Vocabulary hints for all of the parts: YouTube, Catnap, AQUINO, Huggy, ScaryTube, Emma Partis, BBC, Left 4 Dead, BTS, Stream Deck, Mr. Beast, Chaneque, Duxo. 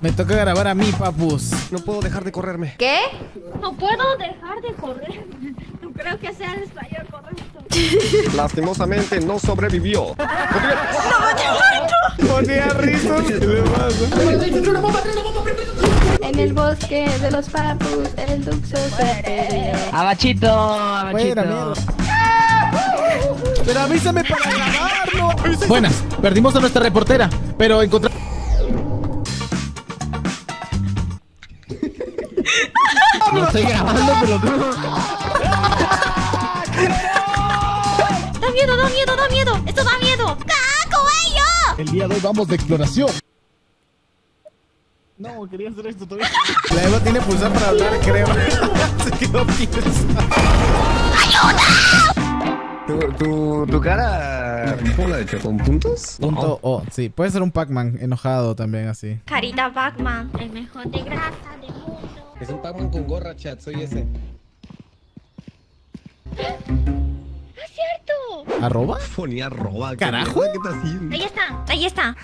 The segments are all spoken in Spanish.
Me toca grabar a mí, papus. No puedo dejar de correrme. ¿Qué? No puedo dejar de correr. No creo que sea el español correcto. Lastimosamente no sobrevivió. ¡No! Ponía risas. ¿Qué le pasa? En el bosque de los papus, el Duxo se perdió. ¡Abachito! ¡Abachito! ¡Pero avísame para grabarlo! Buenas, perdimos a nuestra reportera, pero encontramos... Lo estoy grabando, pero no. Da miedo, da miedo, da miedo. Esto da miedo. ¡Caco, ello! El día de hoy vamos de exploración. No, quería hacer esto todavía. La Eva tiene pulsar para hablar, creo. Se quedó piensa. ¡Ayuda! Tu cara. ¿Cómo la he hecho? ¿Con puntos? Punto O, oh, sí. Puede ser un Pac-Man enojado también, así. Carita Pac-Man, el mejor de grasa del mundo. Es un Pac-Man con gorra, chat, soy ese. ¡Es cierto! ¿Arroba? Ponía arroba. ¿Carajo? ¿Qué está haciendo? Ahí está, ahí está.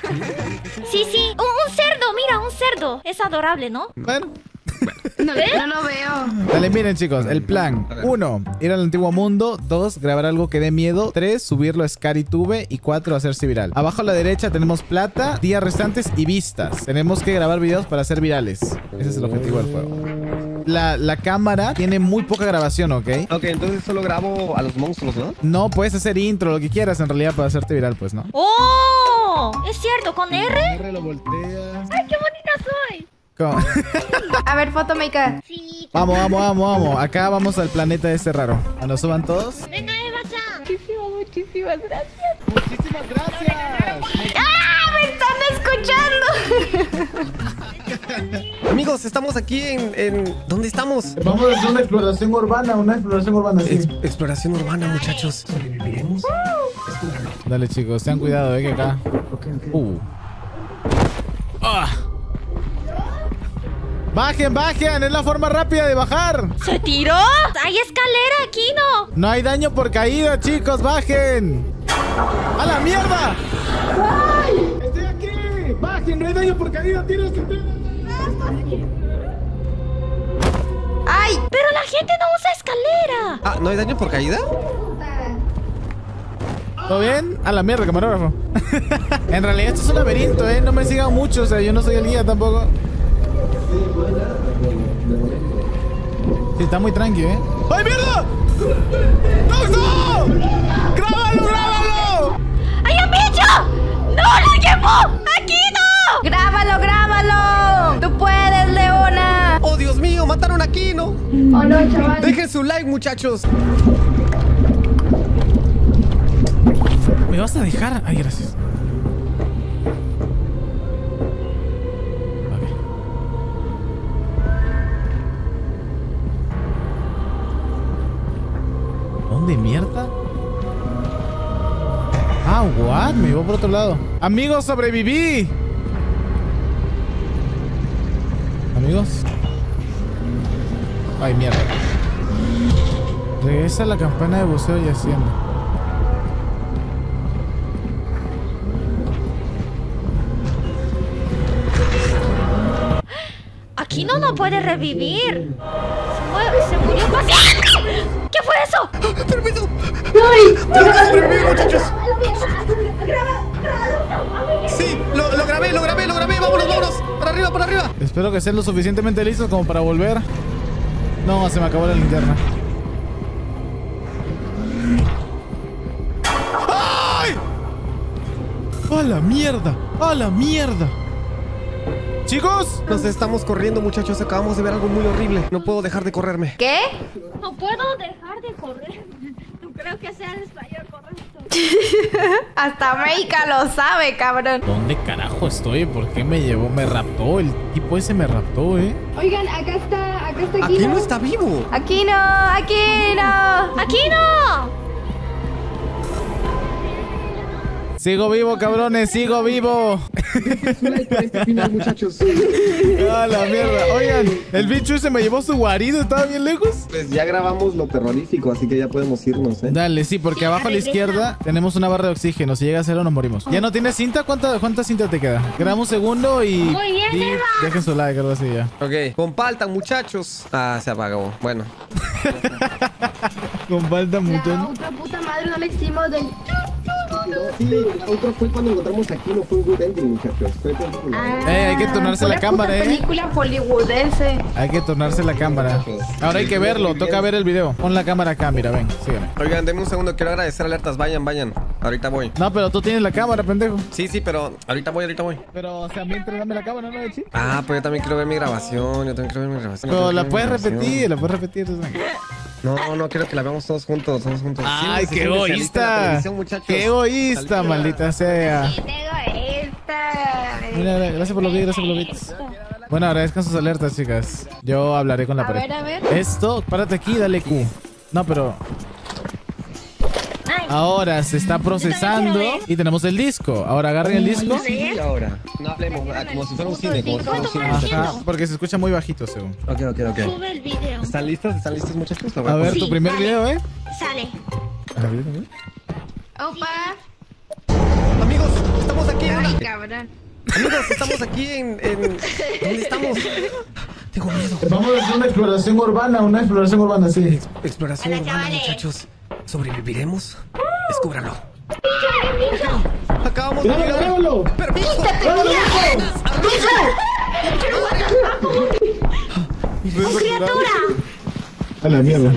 Sí, sí. Un cerdo, mira, un cerdo. Es adorable, ¿no? Bueno. ¿No ves? No lo veo. Dale, miren, chicos, el plan. 1. Ir al antiguo mundo. 2. Grabar algo que dé miedo. 3. Subirlo a ScaryTube. Y 4. Hacerse viral. Abajo a la derecha tenemos plata, días restantes y vistas. Tenemos que grabar videos para hacer virales. Ese es el objetivo del juego. La cámara tiene muy poca grabación, ¿ok? Ok, entonces solo grabo a los monstruos, ¿no? No, puedes hacer intro, lo que quieras en realidad para hacerte viral, pues, ¿no? ¡Oh! ¿Es cierto? ¿Con R? R lo volteas. ¡Ay, qué bonita soy! ¿Cómo? A ver, foto, Maika. Sí. Vamos, vamos, vamos, vamos. Acá vamos al planeta ese raro. ¿Nos suban todos? Venga, Eva, ya. Muchísimas, muchísimas gracias. Muchísimas gracias. ¡Ah! ¡Me están escuchando! Amigos, estamos aquí en... ¿Dónde estamos? Vamos a hacer una exploración urbana, sí. Exploración urbana, muchachos. ¿Sobreviviremos? Dale, chicos, tengan cuidado, que acá... ¡Ah! ¡Bajen, bajen! ¡Es la forma rápida de bajar! ¡Se tiró! ¡Hay escalera, Aquino! ¡No hay daño por caída, chicos! ¡Bajen! ¡A la mierda! ¡Ay! ¡Estoy aquí! ¡Bajen! ¡No hay daño por caída! ¡Tienes que tirar! ¡Ay! ¡Pero la gente no usa escalera! Ah, ¿no hay daño por caída? ¿Todo bien? A la mierda, camarógrafo. En realidad esto es un laberinto, ¿eh? No me sigan mucho, o sea, yo no soy el guía tampoco. Sí, está muy tranquilo, ¿eh? ¡Ay, mierda! ¡Duxo! ¡Grábalo, grábalo! ¡Hay un bicho! ¡No, lo quemó! ¡Aquí no! ¡Grábalo, grábalo! ¡Tú puedes, Leona! ¡Oh, Dios mío! ¡Mataron a Aquino! ¡Oh, no, chaval! ¡Dejen su like, muchachos! ¿Me vas a dejar? Ay, gracias. ¿De mierda? Ah, what? Me llevó por otro lado. Amigos, sobreviví. Amigos. Ay, mierda. Regresa la campana de buceo y hacienda. Aquí no puede revivir. Se murió paciente. ¿Qué fue eso? ¡Permiso! ¡Permiso, muchachos! ¡Sí! ¡Lo grabé, lo grabé, lo grabé! ¡Vámonos, vámonos! ¡Para arriba, para arriba! Espero que sean lo suficientemente listos como para volver. No, se me acabó la linterna. ¡Ay! ¡A la mierda! ¡A la mierda! ¡Chicos! Nos estamos corriendo, muchachos. Acabamos de ver algo muy horrible. No puedo dejar de correrme. ¿Qué? No puedo dejar de correr. No creo que sea el español correcto. Hasta América lo sabe, cabrón. ¿Dónde carajo estoy? ¿Por qué me llevó? Me raptó. El tipo ese me raptó, ¿eh? Oigan, acá está Aquino. Aquino está vivo. Aquino, Aquino, Aquino. Sigo vivo, cabrones, sigo vivo. Este final, muchachos. ¡Ah, la mierda! Oigan, el bicho se me llevó su guarido, estaba bien lejos. Pues ya grabamos lo terrorífico, así que ya podemos irnos, ¿eh? Dale, sí, porque abajo a la izquierda tenemos una barra de oxígeno. Si llega a cero, nos morimos. ¿Ya no tienes cinta? ¿Cuánta cinta te queda? Graba un segundo y... Muy bien, y dejen su like, algo así ya. Ok, compartan, muchachos. Ah, se apagó. Bueno. Compartan, muchachos. La otra puta madre no le hicimos del... Sí, la otra fue cuando encontramos aquí, no fue un good ending, muchachos. Hay que tornarse la cámara, película hollywoodense. Hay que tornarse la cámara. Ahora hay que verlo, toca ver el video. Pon la cámara acá, mira, ven, sígueme. Oigan, denme un segundo, quiero agradecer alertas, vayan, vayan. Ahorita voy. No, pero tú tienes la cámara, pendejo. Sí, sí, pero ahorita voy, ahorita voy. Pero, o sea, mientras dame la cámara, ¿no? Ah, pues yo también quiero ver mi grabación, yo también quiero ver mi grabación. Pero la puedes repetir, No, no, quiero que la veamos todos juntos, ¡Ay, qué egoísta! ¡Qué egoísta, maldita sea! ¡Sí, egoísta! Mira, gracias por los bits, gracias por los bits. Bueno, agradezcan sus alertas, chicas. Yo hablaré con la pared. A ver, esto, párate aquí y dale Q. No, pero... Ahora se está procesando y tenemos el disco. Ahora agarren el disco. Sí, ahora. No hablemos, como si fuera un cine, Ajá, porque se escucha muy bajito, según. Ok, ok, ok. Sube el video. ¿Están listas? ¿Están listas, muchachos? A ver, tu primer video, ¿eh? Sale. A ver, Opa. Amigos, estamos aquí. Ay, cabrón. Amigos, estamos aquí en... ¿Dónde estamos? Tengo miedo. Vamos a hacer una exploración urbana, sí. Exploración urbana, muchachos. ¿Sobreviviremos? Descúbralo. Acabamos de llegar. ¡Déjalo! ¡Permiso! ¡Déjalo! ¡Oh, criatura! A la mierda.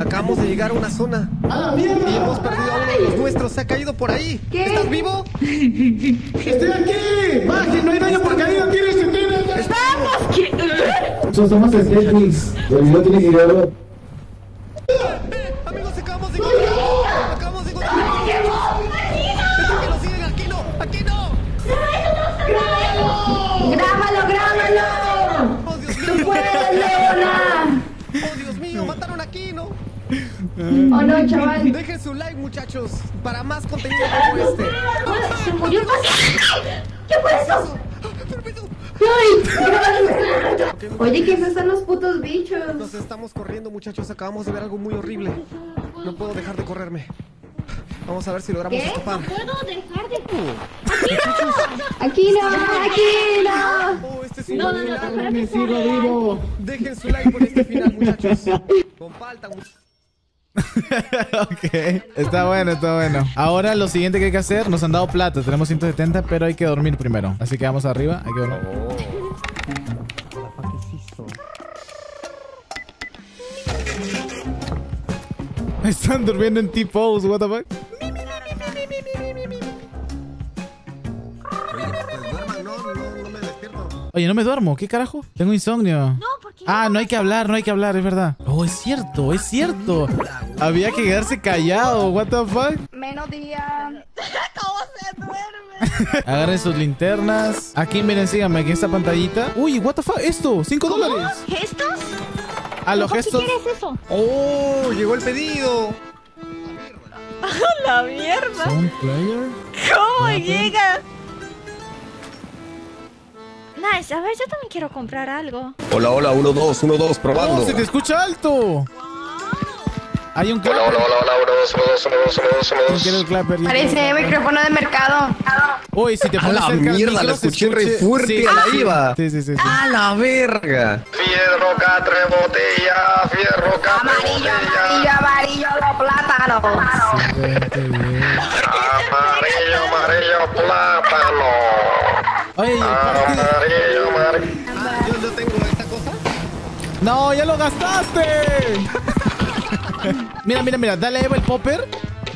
Acabamos de llegar a una zona. ¡A la mierda! Y hemos perdido a uno de los nuestros. Se ha caído por ahí. ¿Estás vivo? ¡Estoy aquí! ¡Maje, no hay daño por caída! ¡Tienes que tener! ¡Vamos! Nosotros somos Sketchings. El video tiene que ir a ver. Amigos, acabamos de encontrar. Acabamos de encontrar. ¡No! ¡Que nos siguen! ¡Aquí no! ¡Aquí no! ¡Grábalo! ¡Grábalo, grábalo! ¡Oh, Dios mío! ¡Tú puedes, Leona! ¡Oh, Dios mío! ¡Mataron a Kino! ¡Oh, no, chaval! Dejen su like, muchachos, para más contenido como este. ¡Se murió! ¡Qué huesos! Oye, ¿qué esos son los putos bichos? Nos estamos corriendo, muchachos. Acabamos de ver algo muy horrible. No puedo dejar de correrme. Vamos a ver si logramos escapar. No puedo dejar de... ¡Aquí no! ¡Aquí no! ¡Oh, este es un final! ¡Sigo vivo! Dejen su like por este final, muchachos. Con falta, muchachos. Ok, está bueno, está bueno. Ahora lo siguiente que hay que hacer, nos han dado plata. Tenemos 170, pero hay que dormir primero. Así que vamos arriba, hay que dormir. Están durmiendo en T-Pose, what the fuck. Oye, no me duermo, ¿qué carajo? Tengo insomnio. Ah, no hay que hablar, no hay que hablar, es verdad. Oh, es cierto, es cierto. Había que quedarse callado, what the fuck. Menos día. ¿Cómo se duerme? Agarren sus linternas. Aquí, miren, síganme, aquí esta pantallita. Uy, what the fuck, esto, $5. ¿Gestos? A los gestos. ¿Qué quieres eso? Oh, llegó el pedido. La mierda. ¿Cómo llega? Nice, a ver, yo también quiero comprar algo. Hola, hola, 1, 2, 1, 2, probando. ¡Oh, se te escucha alto! Hay un clapper. Hola, hola, hola, 1, 2, 1, 2, 1, 2, 1, 2, 1, 2. Quiero el clapper. Parece micrófono de mercado. Uy, si te pones cerca... ¡A la mierda, la escuché re fuerte a la IVA! Sí, sí, sí. ¡A la verga! Fierro, catre, botella, fierro, catre, botella. Amarillo, amarillo, los plátanos. Amarillo, amarillo, plátano. Oye, yo tengo esta cosa. No, ya lo gastaste. Mira, mira, mira, dale a Eva el popper.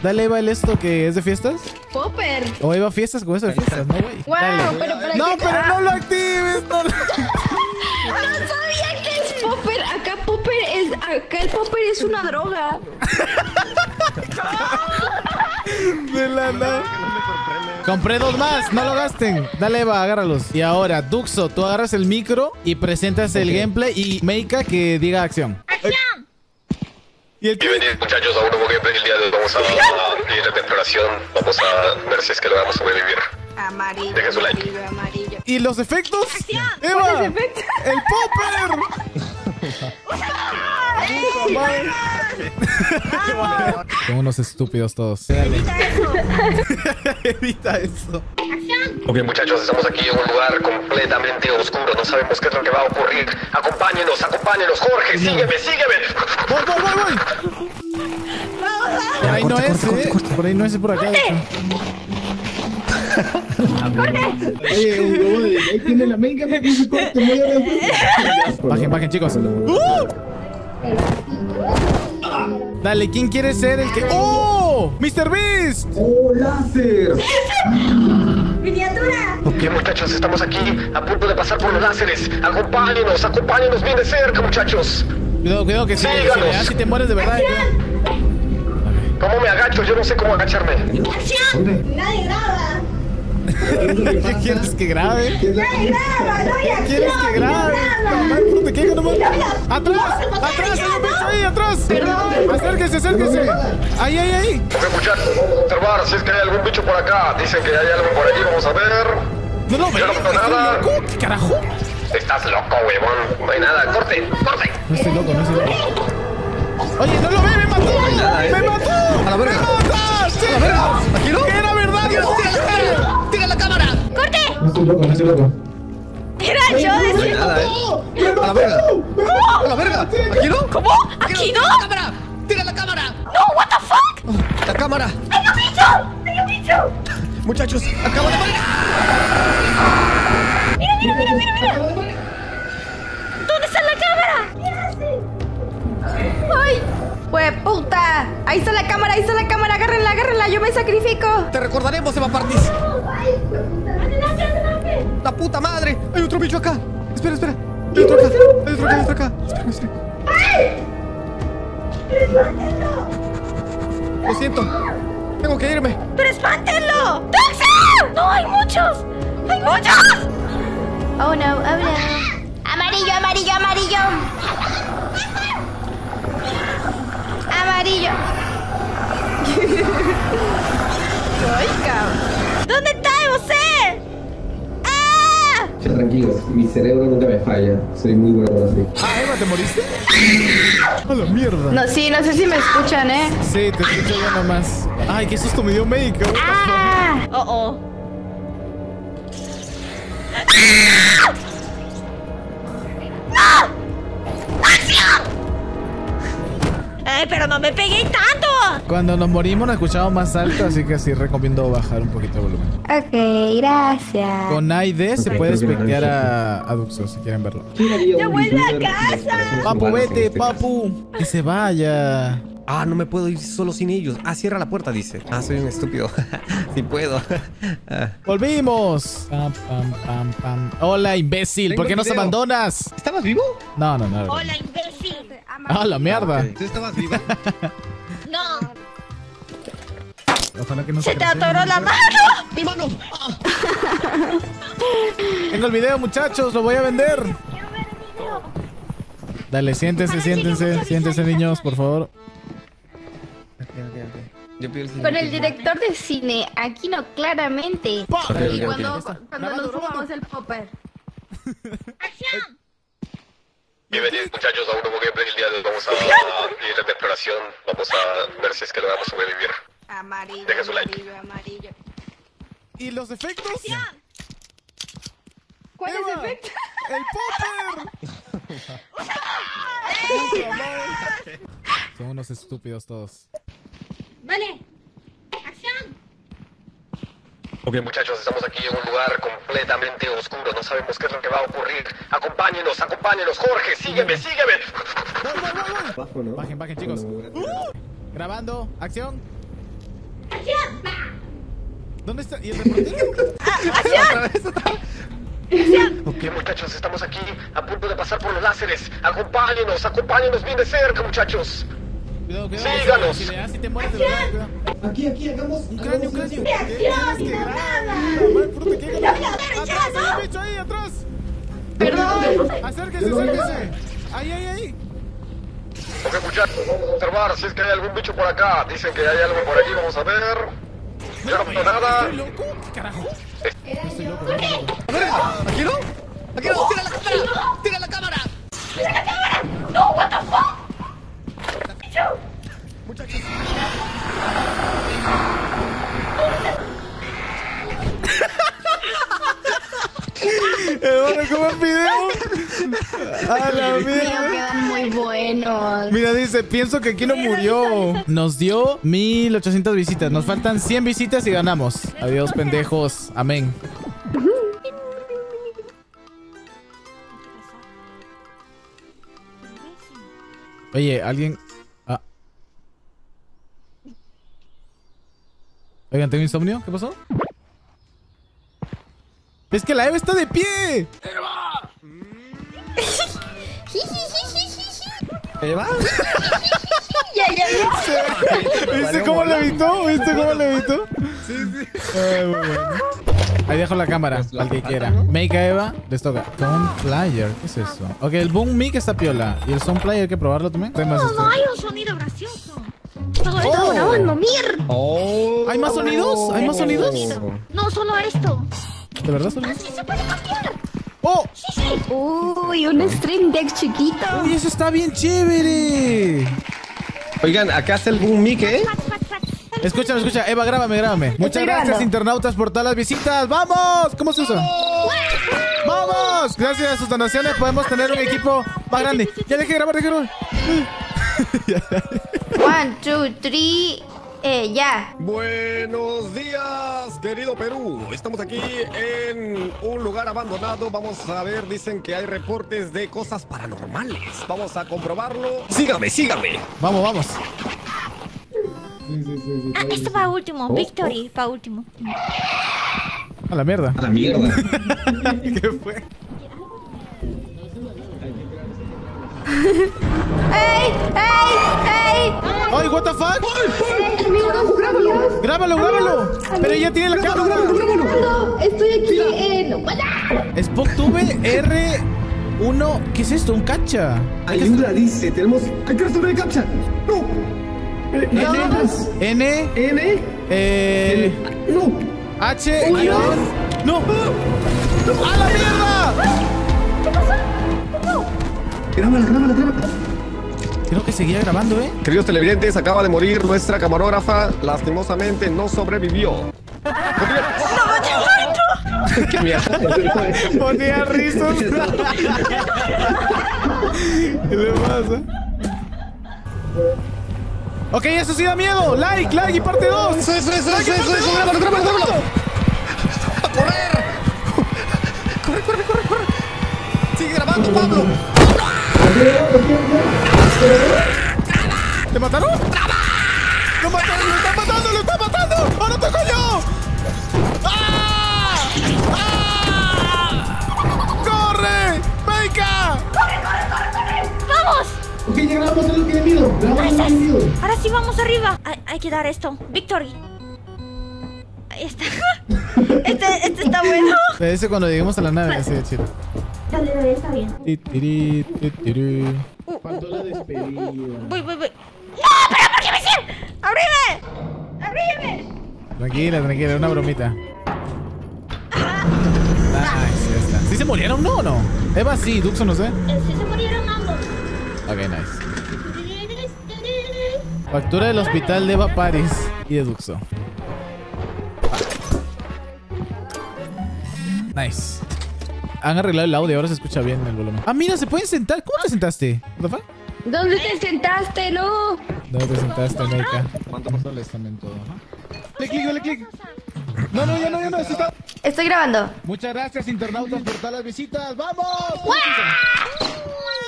Dale a Eva el esto que es de fiestas. Popper. O Eva fiestas con eso de fiestas, no, güey. Wow, no, pero no lo actives. No, lo... no sabía que es popper. Acá popper es, acá el popper es una droga. De la compré 2 más, no lo gasten. Dale, Eva, agárralos. Y ahora, Duxo, tú agarras el micro y presentas el gameplay y Meika que diga acción. ¡Acción! Bienvenidos muchachos a un nuevo gameplay. El día de hoy vamos a ir a la exploración. Vamos a ver si es que lo vamos a sobrevivir. Amarillo, dejen su like. Amarillo, amarillo. ¿Y los efectos? ¡Eva! ¡El popper! Son unos estúpidos todos. Evita eso. Ok muchachos, estamos aquí en un lugar completamente oscuro. No sabemos qué es lo que va a ocurrir. Acompáñenos, acompáñenos, Jorge. Sígueme, sígueme. Voy. Por ahí no es, por ahí no es, por acá. Oye, ahí tiene la menga. Bajen, bajen chicos. Dale, ¿quién quiere ser el que...? ¡Oh! ¡Mr. Beast! ¡Oh, láser! ¡Miniatura! Ok, muchachos, estamos aquí a punto de pasar por los láseres. Acompáñenos, acompáñenos bien de cerca, muchachos. Cuidado, cuidado, que sí, si te mueres de verdad. ¿Cómo me agacho? Yo no sé cómo agacharme. ¡Acción! ¡Nadie graba! ¿Qué quieres que grabe? ¡Nadie graba! ¡No hay acción! ¿Quieres que grabe? ¿Te quedas nomás? ¡Atrás! ¡Atrás! ¡Ahí, atrás! ¡Acérquese, acérquese! ¡Ahí, ahí, ahí! Ok, muchachos, vamos a observar si es que hay algún bicho por acá. Dicen que hay algo por allí, vamos a ver. No, no, yo no veo nada. ¿Loco? ¿Qué carajo? Estás loco, huevón. No hay nada. ¡Corte! ¡Corte! No estoy loco, no estoy loco. Oye, no lo ve, me mató. ¡Me mató! ¡A la verga! ¡Me mató! ¡A la verga! ¡Aquí no! ¡Era verdad! ¡Tira la cámara! ¡Corte! No estoy loco, no estoy loco. Era yo de ¡No! ¡A la verga! ¿Cómo? ¡A la verga! ¿Aquí no? ¿Cómo? ¿Aquí no? ¡La cámara! ¡Tira la cámara! ¡No! ¿What the fuck? ¡La cámara! ¡Hay un bicho! ¡Hay un bicho! Muchachos, acabo de morir. ¡Mira, mira, mira, mira, mira! ¿Dónde está la cámara? ¿Qué hace? ¡Ay! ¡Pues puta! ¡Ahí está la cámara! ¡Ahí está la cámara! ¡Agárrenla, agárrenla! ¡Yo me sacrifico! ¡Te recordaremos, Emma Partis! ¡Ay, puta! ¡Adelante, adelante! ¡La puta madre! ¡Hay otro bicho acá! ¡Espera, espera! ¡Hay otro acá! ¡Hay otro acá! ¡Hay otro acá! ¡Espera, espera! ¡Ay! ¡Espántenlo! Lo siento. Tengo que irme. ¡Pero espántenlo! ¡Duxo! ¡No, hay muchos! ¡Hay muchos! Oh no, habla. ¡Amarillo, amarillo, amarillo! ¡Amarillo! ¡Oiga! ¿Dónde está José? Tranquilos, mi cerebro nunca me falla. Soy muy bueno así. Ah, Eva, ¿te moriste? ¡A la mierda! No, sí, no sé si me escuchan, ¿eh? Sí, te escucho ya nomás. Ay, qué susto me dio médico. ¡Ah! ¡Oh, oh! ¡Ah! ¡No! ¡Acción! ¡Ay, pero no me pegué tanto! Cuando nos morimos nos escuchamos más alto, así que sí recomiendo bajar un poquito el volumen. Ok, gracias. Con AID se puede espectear a Duxo si quieren verlo. ¡Ya vuelve a casa! ¡Papu, vete, papu! ¡Que se vaya! Ah, no me puedo ir solo sin ellos. Ah, cierra la puerta, dice. Ah, soy un estúpido. Sí puedo. ¡Volvimos! Pam, pam, pam, pam. Hola, imbécil. ¿Por qué nos abandonas? ¿Estabas vivo? No, no, no. Hola, imbécil. Ah, la mierda. ¿Tú estabas vivo? No. Ojalá que no se te atoró la mano. ¡Mi mano! Ah. Tengo el video, muchachos. Lo voy a vender. Quiero ver el video. Dale, siéntense, siéntense. Siéntense, niños, por favor. Con el director de cine, AQUINO, claramente. Y cuando nos fumamos el popper. ¡Acción! Bienvenidos muchachos a un nuevo gameplay. El día de hoy vamos a ir a la exploración. Vamos a ver si es que lo vamos a sobrevivir. Amarillo, deja su like. Amarillo, amarillo. ¿Y los efectos? ¡Acción! ¿Cuál es el efecto? ¡El popper! Son unos estúpidos todos. Vale, acción. Ok muchachos, estamos aquí en un lugar completamente oscuro. No sabemos qué es lo que va a ocurrir. Acompáñenos, acompáñenos, Jorge. Sígueme, sígueme. Bajo, ¿no? Bajen, bajen chicos. Grabando, acción. ¡Acción! ¿Dónde está? ¿Y el reportero? ¡Acción! Ok muchachos, estamos aquí a punto de pasar por los láseres. Acompáñenos, acompáñenos bien de cerca muchachos. Cuidado, cuidado. Síganos. Si te mueres de verdad, aquí, aquí, hagamos un cráneo, cráneo. ¡Acción, nada! ¡Bicho ahí, atrás! ¡Perdón! ¡Acérquese, acérquese! ¡Ahí, ahí, ahí! Ok, muchachos, vamos a observar si es que hay algún bicho por acá. Dicen que hay algo por aquí, vamos a ver. Yo no veo nada. ¿Estoy loco? ¿Qué carajo? No estoy loco. A ver, ¿aquí no? ¡Aquí no! ¡Tira la cámara! ¡Tira la cámara! ¡Tira la cámara! ¡No, what the fuck! Muchachos. Eduardo, ¿cómo es video? A la mierda. Quedan muy buenos. Mira, dice, pienso que Aquino murió. Nos dio 1800 visitas. Nos faltan 100 visitas y ganamos. Adiós, pendejos. Amén. Oye, alguien... Ah. Oigan, ¿tengo insomnio? ¿Qué pasó? ¡Es que la Eva está de pie! ¡Eva! ¿Eva? ¿Viste cómo levitó? ¿Viste cómo levitó? Sí, sí. Ay, bueno. Ahí dejo la cámara, pues al que quiera. Make a Eva, les toca. Sound Player, ¿qué es eso? Ok, el Boom Mic está piola. ¿Y el Sound Player hay que probarlo también? No, hay un sonido gracioso. ¡Oh! Grabando, oh. ¿Hay más sonidos? ¿Hay más sonidos? No, solo esto. ¿De verdad solo? ¡Sí se puede copiar! ¡Oh! ¡Sí, sí! ¡Uy, un Stream Deck chiquito! ¡Uy, eso está bien chévere! Oigan, acá está el Boom Mic, ¿eh? Escúchame, escucha. Eva, grábame, grábame. Muchas gracias, internautas, por todas las visitas. ¡Vamos! ¿Cómo se usa? ¡Vamos! Gracias a sus donaciones podemos tener un equipo más grande. ¡Ya dejé de grabar, dejé de grabar! 1, 2, 3... ya. Buenos días, querido Perú. Estamos aquí en un lugar abandonado. Vamos a ver, dicen que hay reportes de cosas paranormales. Vamos a comprobarlo. Sígame, sígame. Vamos, vamos. Sí, ah, esto para último. Victory, para último. A la mierda. A la mierda. ¿Qué fue? ¡Ey! ¡Ey! ¡Ey! ¡Ay, what the fuck! ¡Grábalo, grábalo! ¡Pero ella tiene la cámara! ¡Grábalo! Estoy aquí en... SpockTube R1... ¿Qué es esto? ¿Un captcha? Ayuda, dice, tenemos... ¡Hay que resolver el captcha! ¡No! N... N... ¡No! H... ¡No! ¡A la mierda! ¿Qué pasó? Grábala, grábala, grábala. Creo que seguía grabando, ¿eh? Queridos televidentes, acaba de morir nuestra camarógrafa. Lastimosamente no sobrevivió. ¡No, no! Ponía rizos. ¿Qué le pasa? Ok, eso sí da miedo. Like, like y parte 2. Eso. Grábalo, grábalo, grábalo. ¡A correr! Corre. Sigue grabando, Pablo. ¿Te mataron? ¡Lo mataron! ¡Lo están matando! ¡Lo están matando! ¡Ahora toco yo! ¡Ah! ¡Ah! ¡Corre! ¡Venga! ¡Corre! ¡Vamos! Ok, ya grabamos todo lo que tiene miedo. Ahora sí vamos arriba. Hay que dar esto. Victory. Ahí está. Este está bueno. Me dice cuando lleguemos a la nave, así de chido. Está bien. Faltó la despedida. Voy. ¡No! ¡Pero por qué me sirve! ¡Abrime! Tranquila, una bromita. Nice, ya está. ¿Sí se murieron, no o no? Eva sí, Duxo no sé. Sí se murieron ambos. Ok, nice. Factura del hospital de Emma Partis y de Duxo. Nice. Han arreglado el audio, ahora se escucha bien el volumen. Ah, mira, se pueden sentar. ¿Cómo te sentaste? ¿Dónde te sentaste, no? ¿Dónde te sentaste, Meika? ¿Cuánto pasó el estamento? Dale clic. No, está... Estoy grabando. Muchas gracias, internautas, por todas las visitas. ¡Vamos!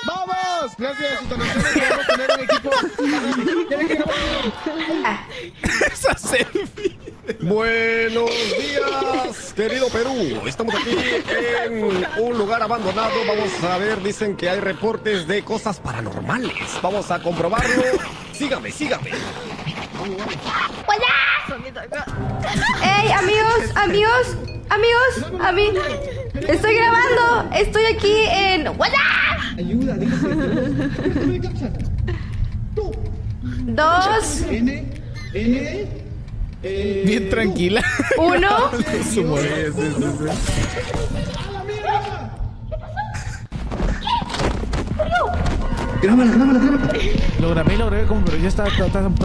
¡Vamos! Gracias, internautas, queremos tener un equipo. Esa selfie. Buenos días, querido Perú. Estamos aquí en un lugar abandonado. Vamos a ver, dicen que hay reportes de cosas paranormales. Vamos a comprobarlo. Sígame. ¡Ey, amigos! A mí. Estoy grabando. Estoy aquí en... ¡Hola! Ayuda, dígame. dos... Bien tranquila. Uno. Grábala. Lo grabé, como, pero ya está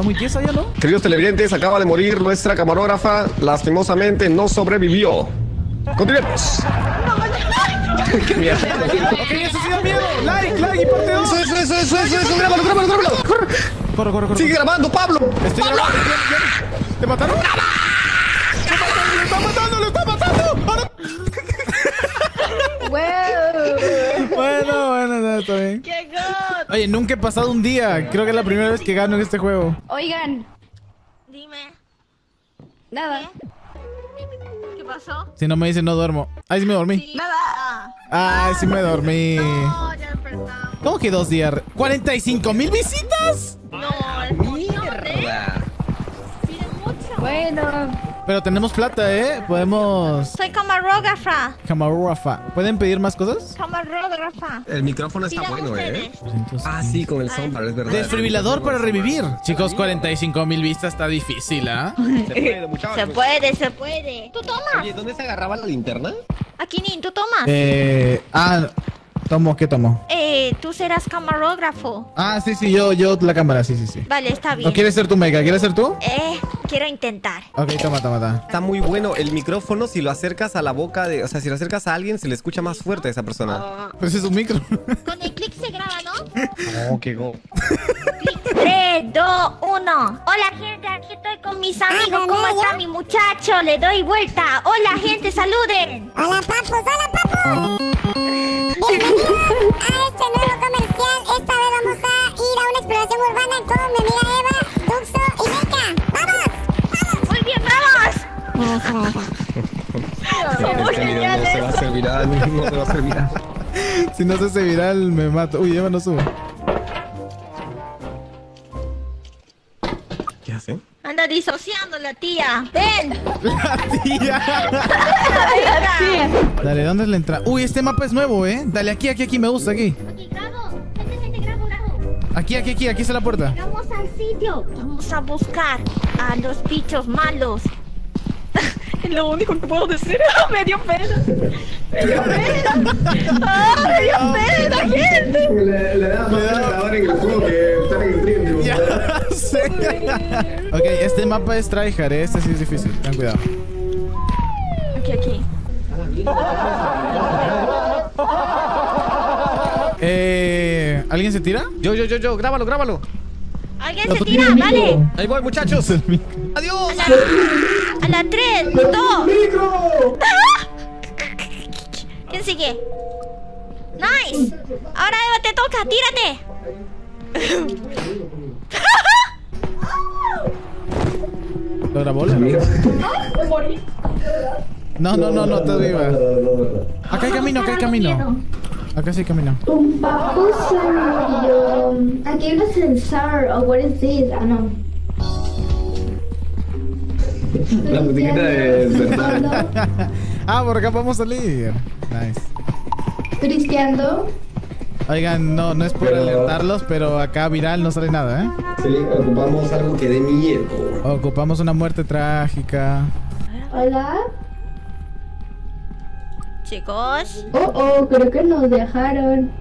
muy tiesa ya, ¿no? Queridos televidentes, acaba de morir nuestra camarógrafa. Lastimosamente no sobrevivió. Continuemos. ¡Qué mierda! Ok, eso sí da miedo. Like y parte 2. Eso. Grábalo. Corre. Sigue grabando, Pablo. ¡Pablo! ¿Te mataron? ¡Lo está matando! ¡Ahora! Wow. Bueno, nada, está bien. ¡Qué god! Oye, nunca he pasado un día. Creo que es la primera vez que gano en este juego. Oigan. Dime. Nada. ¿Qué pasó? Si no me dicen, no duermo. Ay, sí me dormí. Sí. Nada. Ay, sí me dormí. No, ya despertamos. ¿Cómo que 2 días? ¿45,000 visitas? No, es mierda. Bueno. Pero tenemos plata, ¿eh? Podemos... Soy camarógrafa. ¿Pueden pedir más cosas? Camarógrafa. El micrófono está bueno, ¿eh? Ah, sí, con el soundbar, es verdad. Desfibrilador para revivir. Chicos, 45,000 vistas está difícil, ¿ah? ¿Eh? Se puede. ¿Tú tomas? Oye, ¿dónde se agarraba la linterna? Aquí, ¿tú tomas? ¿Qué tomo? Tú serás camarógrafo. Ah, sí, yo la cámara, sí. Vale, está bien. ¿No quieres ser tú, Mega? ¿Quieres ser tú? Quiero intentar. Ok, toma. Está muy bueno el micrófono. Si lo acercas a la boca de... O sea, si lo acercas a alguien, se le escucha más fuerte a esa persona. Pero ese es un micro. Con el clic se graba, ¿no? Qué go. 3, 2, 1. Hola, gente, aquí estoy con mis amigos. ¿Cómo está mi muchacho? Le doy vuelta. Hola, gente, saluden. Hola, papus, Bienvenidos a este nuevo comercial. Esta vez vamos a ir a una exploración urbana con mi amiga Eva, Duxo y Mika. ¡Vamos! ¡Muy bien, vamos! Somos geniales. No se va a hacer viral. Si no se hace viral, me mato. Uy, Eva, no suba. ¿Qué hace? Anda disociando la tía. ¡Ven! ¡La tía! Dale, ¿dónde es la entrada? Uy, este mapa es nuevo, ¿eh? Dale, aquí, me gusta, aquí. Aquí, grabo. Vente, grabo. Aquí está la puerta. Vamos al sitio. Vamos a buscar a los bichos malos. Lo único que puedo decir es... Me dio pena, gente. Le da más pena ahora en el juego que estar en el stream, digo. Ya sé. Ok, este mapa es tryhard, este sí es difícil. Ten cuidado. Aquí. ¿Alguien se tira? Yo. Grábalo. ¿Alguien se tira? Vale. Ahí voy, muchachos. Adiós. A la 3, 2. ¿Quién sigue? Nice. Ahora Eva te toca, tírate. ¿Lo grabó la amiga? No, está arriba. Acá hay camino. Acá sí camino. Un papo se murió. Aquí hay un sensor. ¿O qué es esto? Ah, no. La musiquita de verdad. Por acá vamos a salir. Nice. Cristiando. Oigan, no es por alertarlos, pero acá viral no sale nada, ¿eh? Sí, ocupamos algo que dé miedo. Ocupamos una muerte trágica. Hola. Chicos. Creo que nos dejaron.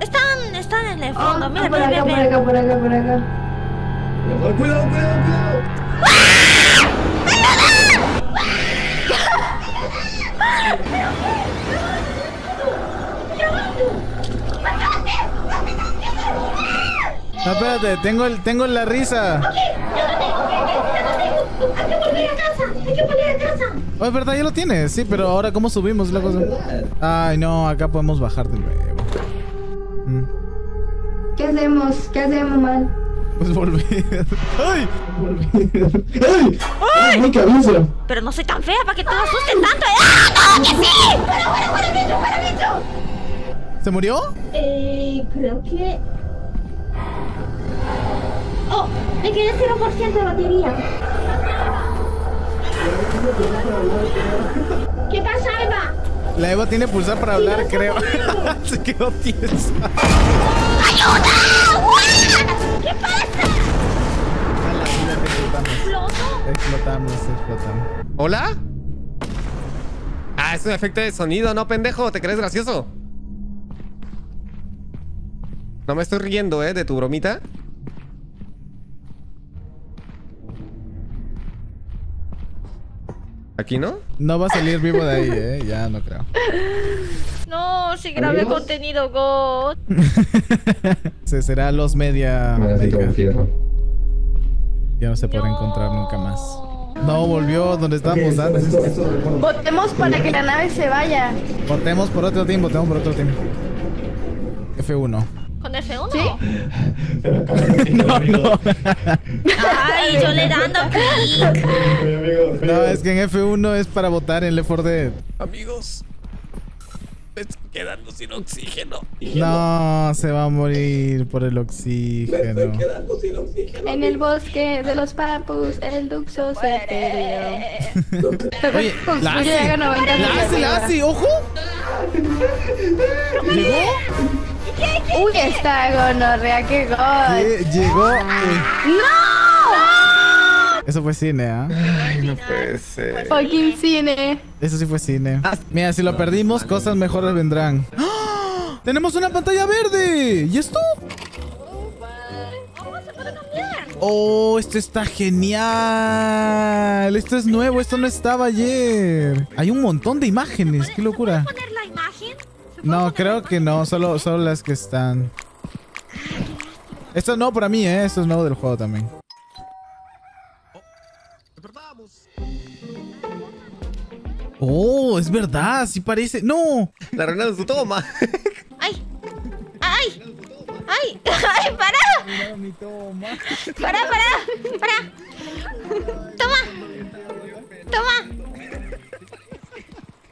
Están en el fondo. Mira, por acá. Cuidado. No, espérate, tengo la risa. Ok, yo lo tengo. Hay que volver a casa. Oh, es verdad, ya lo tienes. Sí, pero ahora ¿cómo subimos la cosa? Ay, no, acá podemos bajar de nuevo. ¿Qué hacemos mal? Pues volver. ¡Ay! ¡Ay! ¡Mi cabeza! Pero no soy tan fea para que te asusten tanto. ¡Ah, no, que sí! ¡Para, bicho! ¿Se murió? Creo que... me quedé 0% de batería. ¿Qué pasa, Eva? La Eva tiene pulsar para hablar, no creo. Se quedó tiesa. ¡Ayuda! ¿Qué pasa? Explotamos. ¿Hola? Ah, es un efecto de sonido, ¿no, pendejo? ¿Te crees gracioso? No me estoy riendo, ¿eh? De tu bromita. ¿Aquí no? No va a salir vivo de ahí, ¿eh? Ya, no creo. No, si grabé ¿amigos? Contenido, God. Se será los media... Ya no se podrá encontrar nunca más. No, volvió donde estábamos antes. Votemos para que la nave se vaya. Votemos por otro team, votemos por otro team. F1. ¿Con F1? ¿Sí? No. Ay, yo le dando clic. No, es que en F1 es para votar en Left 4 Dead. Amigos, es quedando sin oxígeno. No, se va a morir por el oxígeno. Estoy quedando sin oxígeno. En el bosque de los papus, el Duxo se perdió. Oye, Lassie, ojo. ¿Llegó? Uy, está gonorrea, qué gol. Llegó. ¡No! Eso fue cine, ¿ah? Ay, no puede ser. Fucking cine. Eso sí fue cine. Mira, si lo perdimos, cosas mejores vendrán. ¡Oh! ¡Tenemos una pantalla verde! ¿Y esto? ¿Cómo se puede cambiar? ¡Oh, esto está genial! Esto es nuevo, esto no estaba ayer. Hay un montón de imágenes, qué locura. No, creo que no, solo las que están. Esto es nuevo para mí, ¿eh? Esto es nuevo del juego también. Oh, es verdad, sí parece. ¡No! La reina de su toma. ¡Ay! ¡Ay! ¡Ay! ¡Ay! ¡Para! ¡Para, para! ¡Para! ¡Toma! ¡Toma!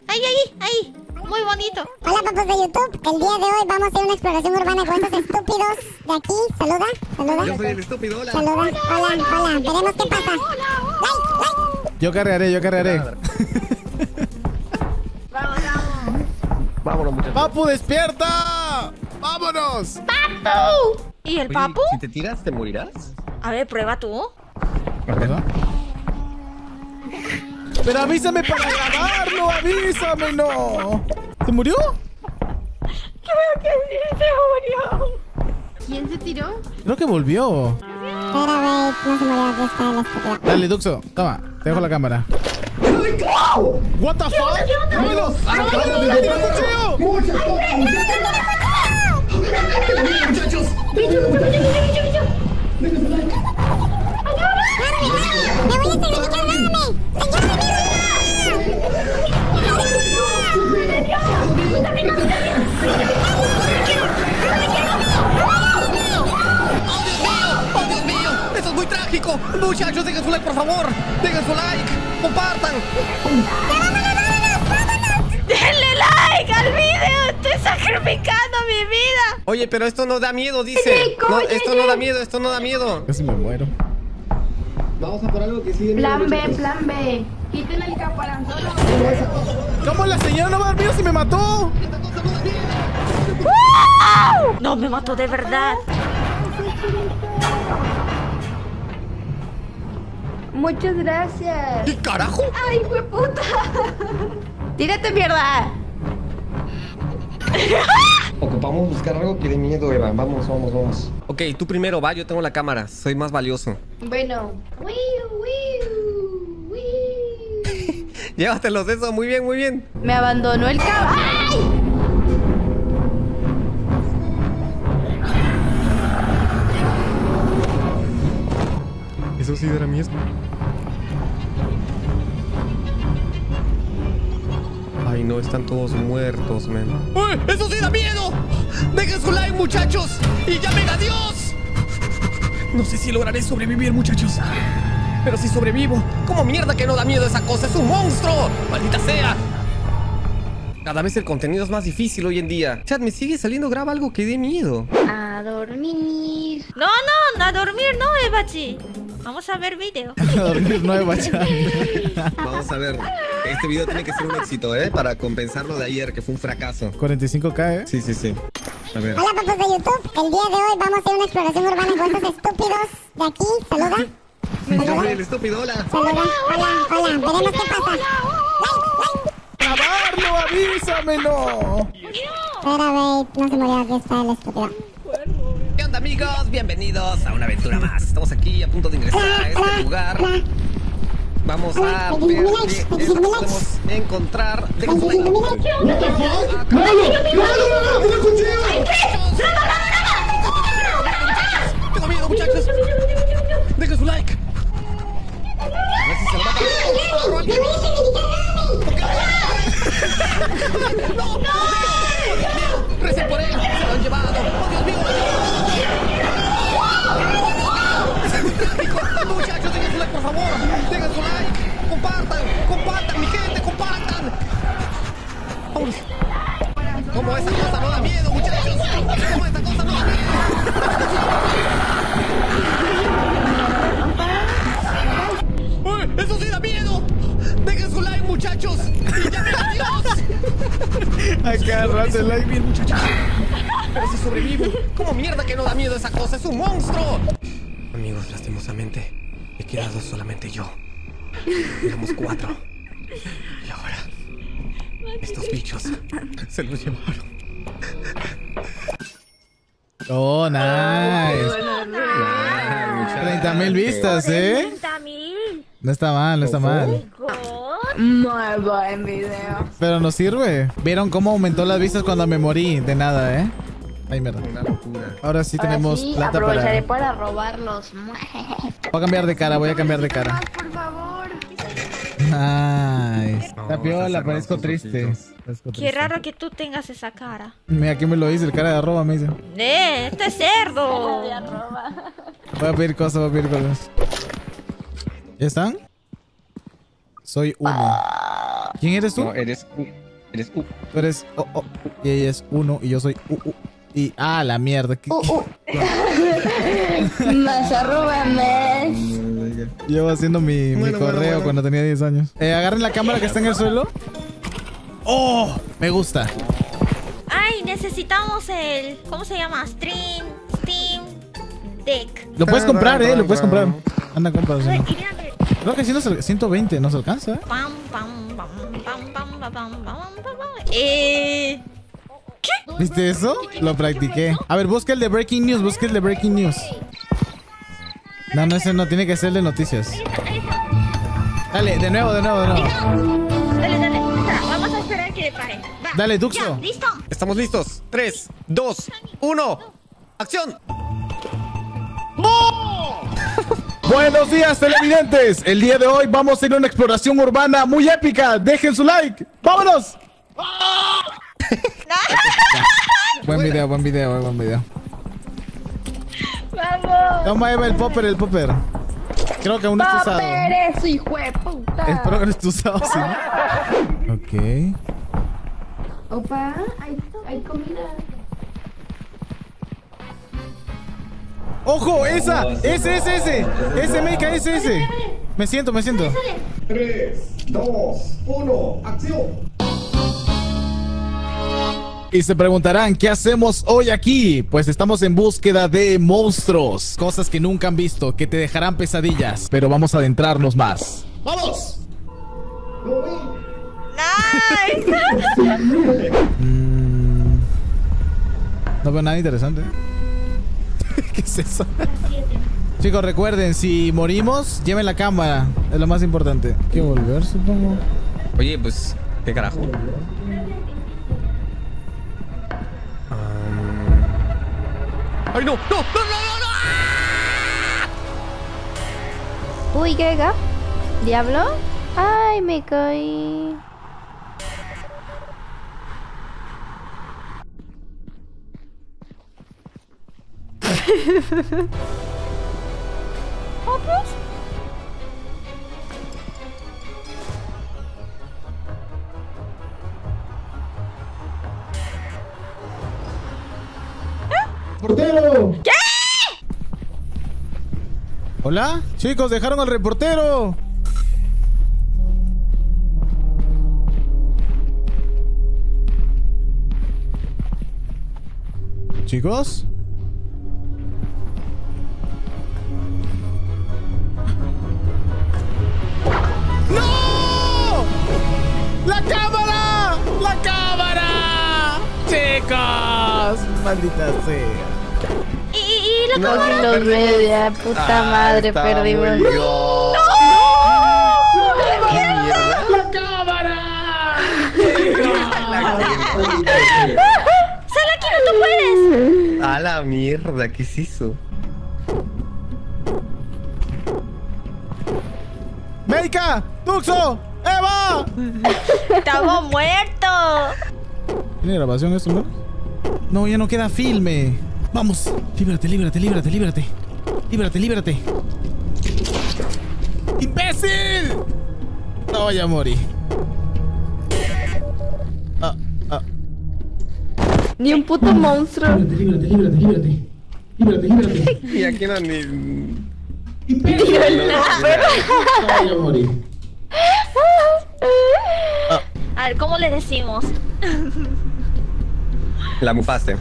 ¡Ahí, ahí! ¡Ahí! Muy bonito. Hola papos de YouTube, el día de hoy vamos a hacer una exploración urbana con estos estúpidos de aquí. Saluda, saluda. Yo soy el estúpido, hola. Saluda, hola, hola, hola. Veremos qué pasa. Like. Yo cargaré. Vamos. Vámonos, muchachos. ¡Papu, despierta! ¡Vámonos! ¡Papu! ¿Y el papu? Si te tiras, te morirás. A ver, prueba tú. ¿Perdón? Pero avísame para grabarlo, avísame, no. ¿Se murió? Creo que sí, se murió. ¿Quién se tiró? Creo que volvió. Pero, güey, no se murió, ya está en la escopeta. Dale, Duxo, toma, te dejo la cámara. What the fuck? Muchachos, dejen su like, por favor. Dejen su like, compartan. Denle like al video. Estoy sacrificando mi vida. Oye, pero esto no da miedo, dice. No, esto no da miedo, esto no da miedo. Casi me muero. Vamos a por algo que sigue. Plan B, plan B. Quítenle el caparazón. ¿Cómo la señora no va a dormir si me mató? No, me mató de verdad. Muchas gracias. ¿Qué carajo? ¡Ay, güey, puta! ¡Tírate, mierda! Ocupamos buscar algo que dé miedo, Eva. Vamos. Ok, tú primero, va. Yo tengo la cámara. Soy más valioso. Bueno. Llévatelos eso. Muy bien, muy bien. Me abandonó el caballo. Eso sí era mismo. Ay, no, están todos muertos, men. ¡Uy! ¡Eso sí da miedo! ¡Dejen su like, muchachos! ¡Y llamen a Dios! No sé si lograré sobrevivir, muchachos. Pero si sobrevivo, ¿cómo mierda que no da miedo esa cosa? ¡Es un monstruo! ¡Maldita sea! Cada vez el contenido es más difícil hoy en día. Chat, me sigue saliendo. Graba algo que dé miedo. A dormir. No, a dormir no, Evachi. Vamos a ver video. Vamos a ver. Este video tiene que ser un éxito, ¿eh? Para compensar lo de ayer, que fue un fracaso. 45K, ¿eh? Sí. A ver. Hola, papos de YouTube. El día de hoy vamos a hacer una exploración urbana con estos estúpidos de aquí. Saluda. Yo soy el estúpido, hola. Hola, hola, veremos qué pasa. ¡Trabarlo, avísamelo! Espera, wey, no se murió, aquí está el estúpido. ¿Qué onda, amigos? Bienvenidos a una aventura más. Estamos aquí a punto de ingresar a este lugar. Vamos a ver qué podemos encontrar. ¡Tengo miedo, muchachos! ¡Dejen su like! ¡No! ¡Recen por él! ¡Se lo han llevado! ¡Oh, Dios mío! ¡Muchachos, dejen su like, por favor! ¡Dejen su like! ¡Compartan! ¡Compartan, mi gente! ¡Compartan! ¡Vámonos! ¡Cómo esta cosa no da miedo, muchachos! ¡Cómo esta cosa no da miedo! ¡Uy! ¡Eso sí da miedo! ¡Dejen su like, muchachos! ¡Y llamen a Dios! Acá rato el like bien, muchachos. Pero si sobrevive, ¿cómo mierda que no da miedo esa cosa? ¡Es un monstruo! Amigos, lastimosamente, he quedado solamente yo. Éramos 4. Y ahora... estos bichos se los llevaron. Oh, nice. 30,000 vistas, ¿eh? 30,000. No está mal, no está mal. Muy buen video. Pero nos sirve. ¿Vieron cómo aumentó las vistas cuando me morí? De nada, ¿eh? Ay, mierda. Una locura. Ahora sí tenemos plata para... aprovecharé para robarlos. Voy a cambiar de cara, voy a cambiar de cara. Por favor. Ay, no, tapiola, parezco triste. Qué raro que tú tengas esa cara. Mira, ¿quién me lo dice? El cara de arroba me dice. Este es cerdo. Voy a pedir cosas, voy a pedir cosas. ¿Ya están? Soy uno. ¿Quién eres tú? No, eres U. Eres U. Tú eres O, O. Y ella es uno y yo soy U. Y, ah, la mierda. No. Más arroba, más. Llevo haciendo mi correo cuando tenía 10 años. Agarren la cámara que está en el suelo. ¡Oh! Me gusta. Ay, necesitamos el... ¿cómo se llama? Stream Deck. Lo puedes comprar, lo puedes comprar. Anda, compra. Creo que 120 no se alcanza. ¿Qué? ¿Viste eso? Lo practiqué. A ver, busca el de Breaking News, busca el de Breaking News. No, no, ese no, tiene que ser el de noticias. Dale, de nuevo. Dale. Vamos a esperar que pare. Va. Dale, Duxo. ¿Listo? Estamos listos. 3, 2, 1. ¡Acción! ¡Oh! Buenos días, televidentes. El día de hoy vamos a ir a una exploración urbana muy épica. Dejen su like. ¡Vámonos! Buen video. ¡Vamos! Toma, Eva, el popper. Creo que aún no es usado. ¡Popper eso, hijo de puta! Espero que no esté usado, sí. Ok. Opa, hay comida. ¡Ojo! ¡Esa! ¡Ese! Me siento. 3, 2, 1, acción. Y se preguntarán, ¿qué hacemos hoy aquí? Pues estamos en búsqueda de monstruos, cosas que nunca han visto, que te dejarán pesadillas, pero vamos a adentrarnos más. ¡Vamos! ¡Nice! No veo nada interesante. ¿Qué es eso? Chicos, recuerden, si morimos, lleven la cámara, es lo más importante. Hay que volver, supongo. Oye, pues, ¿qué carajo? ¡Ay, no! Uy, ¿qué haga? ¿Diablo? ¡Ay, me caí! ¿Otros? ¡Reportero! ¿Qué? ¿Hola? Chicos, dejaron al reportero. ¿Chicos? cámara! ¡La cámara! ¡Chicos! ¡Maldita sea! ¿Y la cámara? No, media, puta madre, perdimos. ¡No! ¡La cámara! ¡Sal aquí, no tú puedes! ¡A la mierda! ¿Qué es eso? ¡Meika! ¡Duxo! ¡Eva! ¡Estamos muertos! ¿Tiene grabación esto, no? No, ya no queda filme. ¡Vamos! ¡Líbrate, líbrate, líbrate, líbrate! ¡Líbrate, líbrate! ¡Imbécil! No, ya morí. Ni un puto monstruo. Líbrate, líbrate, líbrate, líbrate. Líbrate, líbrate. Y aquí no ni... ¡Imbécil! No, ya morí. A ver, ¿cómo le decimos? La mufaste.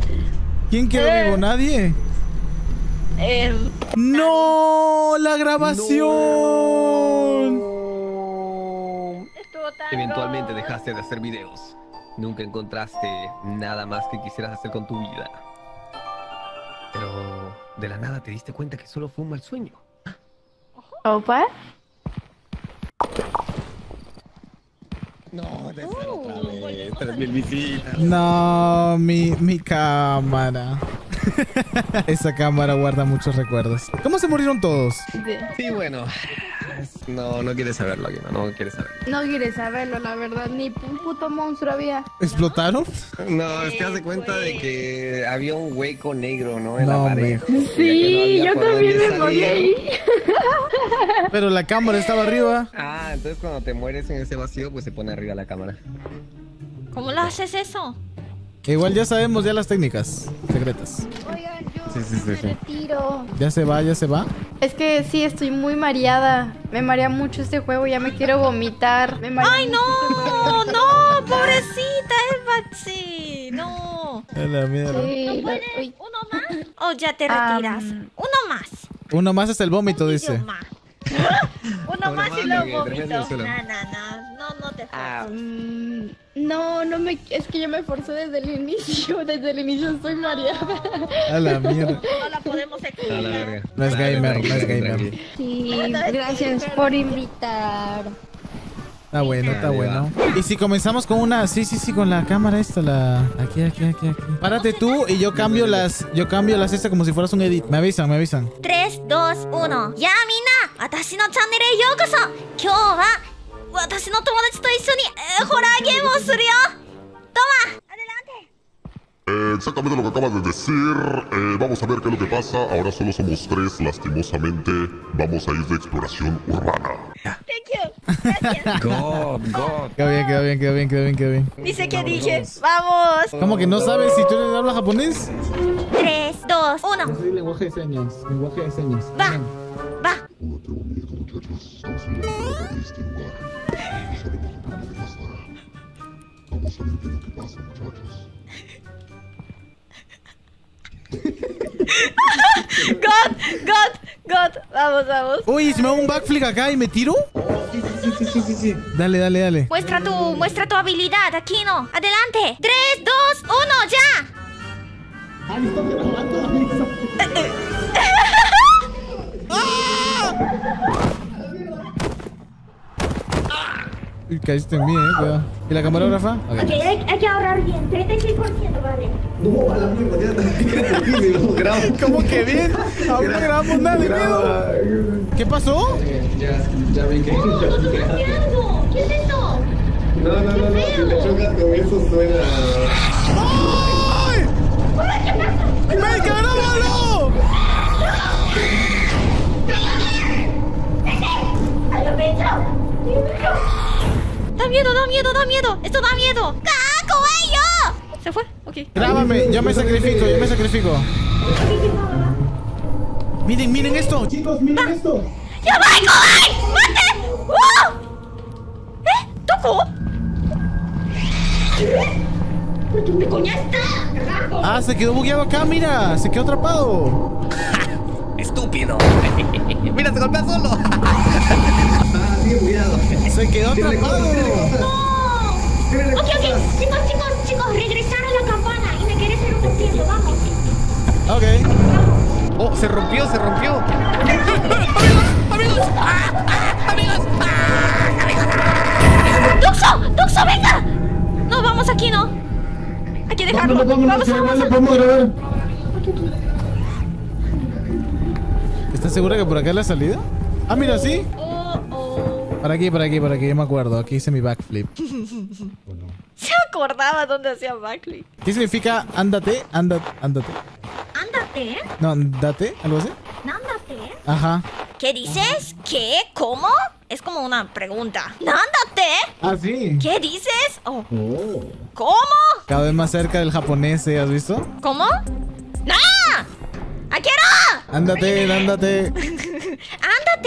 ¿Quién quedó vivo? ¿Nadie? ¡No! ¡La grabación! No. Eventualmente dejaste de hacer videos. Nunca encontraste nada más que quisieras hacer con tu vida. Pero de la nada te diste cuenta que solo fue un mal sueño. ¿Opa? No, de ser otra vez, 3000 visitas. No, mi cámara. Esa cámara guarda muchos recuerdos. ¿Cómo se murieron todos? Sí, bueno. No quiere saberlo, Aquino, no quiere saberlo. No quiere saberlo, la verdad, ni un puto monstruo había. ¿Explotaron? No, es que hace cuenta de que había un hueco negro, ¿no? En la pared. Sí, yo también me morí ahí. Pero la cámara estaba arriba. Ah, entonces cuando te mueres en ese vacío, pues se pone arriba la cámara. ¿Cómo lo haces eso? Igual ya sabemos ya las técnicas secretas. Oigan, yo sí. Retiro. ¿Ya se va? ¿Ya se va? Es que sí, estoy muy mareada. Me marea mucho este juego, ya me quiero vomitar. ¡Ay, no! ¡No! ¡Pobrecita, es Patsy! ¡No! A la mierda. Sí. ¿No uno más? ¿O ya te retiras? Uno más. Uno más es el vómito, dice. Uno más y luego vómito. No te esfuerzas. No me... Es que yo me esforcé desde el inicio. Desde el inicio estoy mareada. A la mierda. No la podemos explicar. No es gamer, no es gamer. Sí, gracias por invitar. Está bueno, está bueno. Y si comenzamos con una... Sí, con la cámara esta, la... Aquí. Párate tú y yo cambio las... esta como si fueras un edit. Me avisan. 3, 2, 1. ¡Ya, mina! ¡Atashi no channel e yokoso! ¡Kyou wa... 私の友達と一緒に、ホラーゲームをするよ。Toma. Adelante. Exactamente lo que acabas de decir. Vamos a ver qué es lo que pasa. Ahora solo somos tres, lastimosamente. Vamos a ir de exploración urbana. Thank you. Gracias. God. Qué bien. Dice que dije, vamos. ¿Cómo que no sabes si tú no hablas japonés? 3, 2, 1. No soy lenguaje de señas. Va. No tengo miedo, muchachos. Estamos en la entrada de este lugar. No sabemos lo que puede pasar. Vamos a ver qué es lo que pasa, muchachos. God. Vamos. Uy, ¿se me hago un backflip acá y me tiro? Sí. Dale. Muestra tu habilidad, Aquino. Adelante. 3, 2, 1, ya. Ah, me están grabando, Alexa. Y caíste en mí, cuidado. ¿Y la camarógrafa? Okay, hay que ahorrar bien, 36%, vale. No, a la mierda, ya. ¿Cómo que bien? Aún no grabamos nada de miedo. ¿Qué pasó? Ya vi que... ¡No, no te pasé algo! ¿Qué es eso? No, si te chocas con eso suena... ¡Ay! ¿Qué pasa? ¡Me grabalo! ¡A lo pecho! ¡Da miedo! ¡Esto da miedo! ¡Caco, ello! ¿Se fue? Ok. Grábame, yo me sacrifico. Miren esto. Chicos, miren esto. ¡Ya va, Koai! ¡Mate! ¡Wow! ¿Toco? ¿Qué coño está? Ah, se quedó bugueado acá, mira. Se quedó atrapado. ¡Estúpido! ¡Mira, se golpea solo! ¡Ah, sí, cuidado! ¡Se quedó atrapado! ¡No! Ok. Chicos, regresaron la campana y me querés hacer un vestido, vamos. Ok. Oh, se rompió. Amigos. Duxo, venga. No, vamos aquí, no. Hay que dejarlo. Vamos. ¿Estás segura que por acá es la salida? Ah, mira, sí. Por aquí, yo me acuerdo. Aquí hice mi backflip. Se acordaba dónde hacía backflip. ¿Qué significa ándate? Ándate. ¿Ándate? No, date, algo así. Ándate. Ajá. ¿Qué dices? ¿Qué? ¿Cómo? Es como una pregunta. ¡Ándate! Ah, sí. ¿Qué dices? Oh. Oh. ¿Cómo? Cada vez más cerca del japonés, ¿has visto? ¿Cómo? ¡No! ¡Quiero! Ándate. Ándate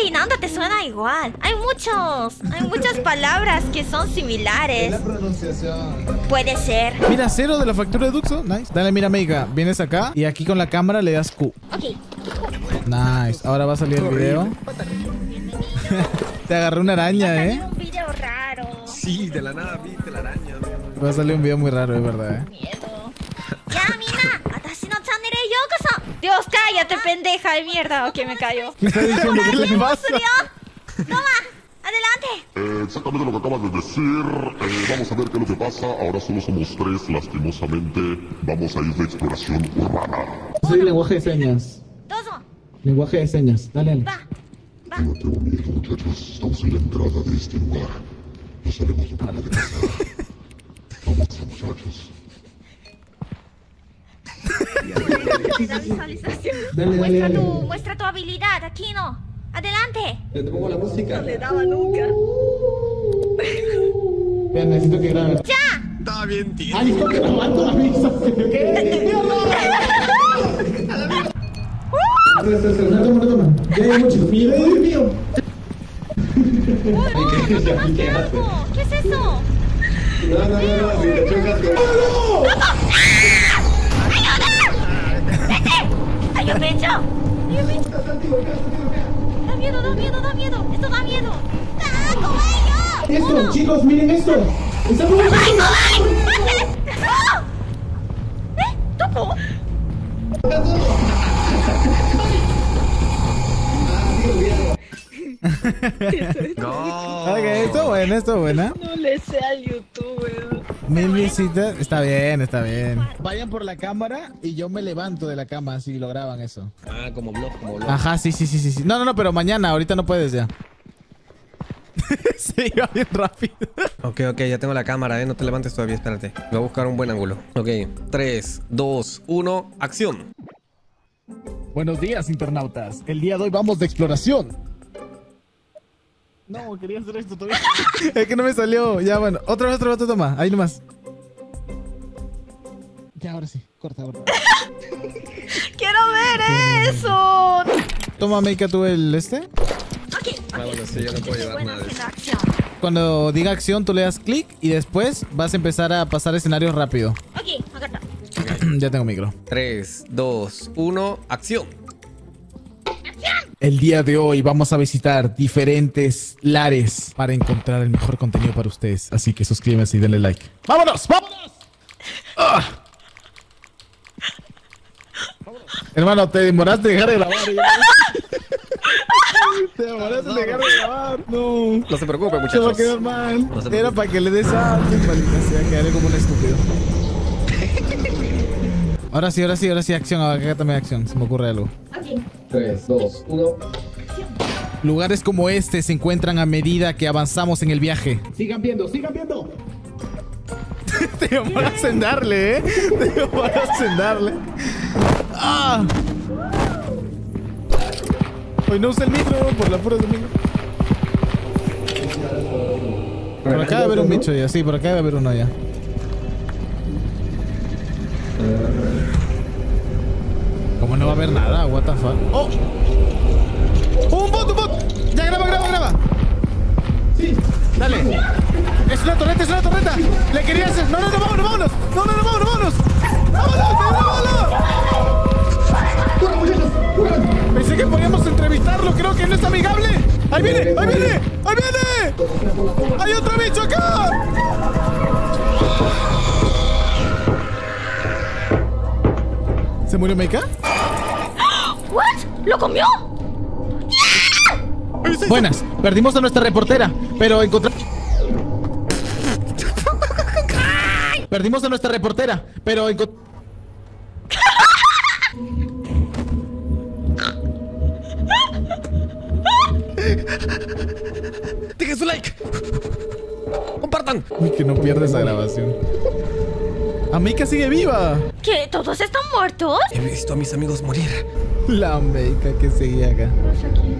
y nándate suena igual. Hay muchas palabras que son similares. Es la pronunciación. Puede ser. Mira, 0 de la factura de Duxo. Nice. Dale, mira, Meika. Vienes acá y aquí con la cámara le das Q. Ok. Nice. Ahora va a salir el video. Te agarré una araña, un video raro. Sí, de la nada vi la araña. Va a salir un video muy raro, es verdad, Miedo. Ya, mira. Dios, cállate, pendeja de mierda. Ok, me callo. ¿Qué está diciendo? ¿Qué le pasa? Toma, adelante. Exactamente lo que acabas de decir. Vamos a ver qué es lo que pasa. Ahora solo somos 3, lastimosamente. Vamos a ir de exploración urbana. Soy lenguaje de señas. Todo. Lenguaje de señas. Dale. Va. No tengo miedo, muchachos. Estamos en la entrada de este lugar. No sabemos lo que puede pasar. Vamos, muchachos. Muestra tu habilidad, Aquino. Adelante. Le pongo la música. No le daba nunca. Bien, necesito que grabe. ¡Ya! Estaba bien, tío. ¡Ay, está grabando la misa! ¡Qué mierda! ¡Toma! ¡Ya hay mucho! ¡Mira, Dios mío! ¿Qué es eso? No, si te chocas con... ¡No! ¡Yo me echo! ¡Da miedo! ¡Esto da miedo! ¡Ah, cobayo! ¡Esto, uno. Chicos, miren esto! ¡Está muy bien! ¡No! ¿Eh? ¿Toco? No. Ok, esto buena. No le sé al youtuber. 1000 visitas. Está bien. Vayan por la cámara y yo me levanto de la cama si lo graban eso. Ah, como blog. Ajá, sí. No, pero mañana, ahorita no puedes ya. Se iba bien rápido. Ok, ya tengo la cámara, no te levantes todavía, espérate. Voy a buscar un buen ángulo. Ok, 3, 2, 1, acción. Buenos días, internautas. El día de hoy vamos de exploración. No, quería hacer esto todavía. Es que no me salió. Ya, bueno. Otra vez, toma. Ahí nomás. Ya, ahora sí. Corta. ¡Quiero ver eso! Toma, Meika, tú el este. Ok. Ah, bueno, sí, yo no puedo llevar nada. Cuando diga acción, tú le das clic y después vas a empezar a pasar escenarios rápido. Ok, acá está. Ya tengo micro. 3, 2, 1, acción. El día de hoy vamos a visitar diferentes lares para encontrar el mejor contenido para ustedes. Así que suscríbanse y denle like. ¡Vámonos! ¡Ah! Hermano, te demoraste en dejar de grabar. No. No se preocupe, muchachos. Se va a quedar mal. Era para que le des algo. Se va a quedar como un estúpido. Ahora sí, acción. Acá también acción. Se me ocurre algo. 3, 2, 1. Lugares como este se encuentran a medida que avanzamos en el viaje. ¡Sigan viendo! Te demoras en darle, ¡Ah! Hoy no usa el micro, por la pura de micro. Por acá va a haber un bicho ya, sí, por acá va a haber uno ya. Como no va a haber nada, what the fuck. ¡Oh! ¡Un bot! ¡Ya, graba! ¡Sí! ¡Dale! ¡Es una torreta! ¡Le quería hacer! ¡No, vámonos! ¡No, vámonos! ¡Vámonos! Pensé que podíamos entrevistarlo, creo que no es amigable. ¡Ahí viene! ¡Hay otro bicho acá! ¿Se murió Meika? ¿What? ¿Lo comió? Buenas, perdimos a nuestra reportera, pero encontramos... Perdimos a nuestra reportera, pero encontramos... Dejen su like, compartan. Uy, que no pierda esa grabación. Meika sigue viva. ¿Qué? ¿Todos están muertos? He visto a mis amigos morir. La Meika que seguía acá. Aquí.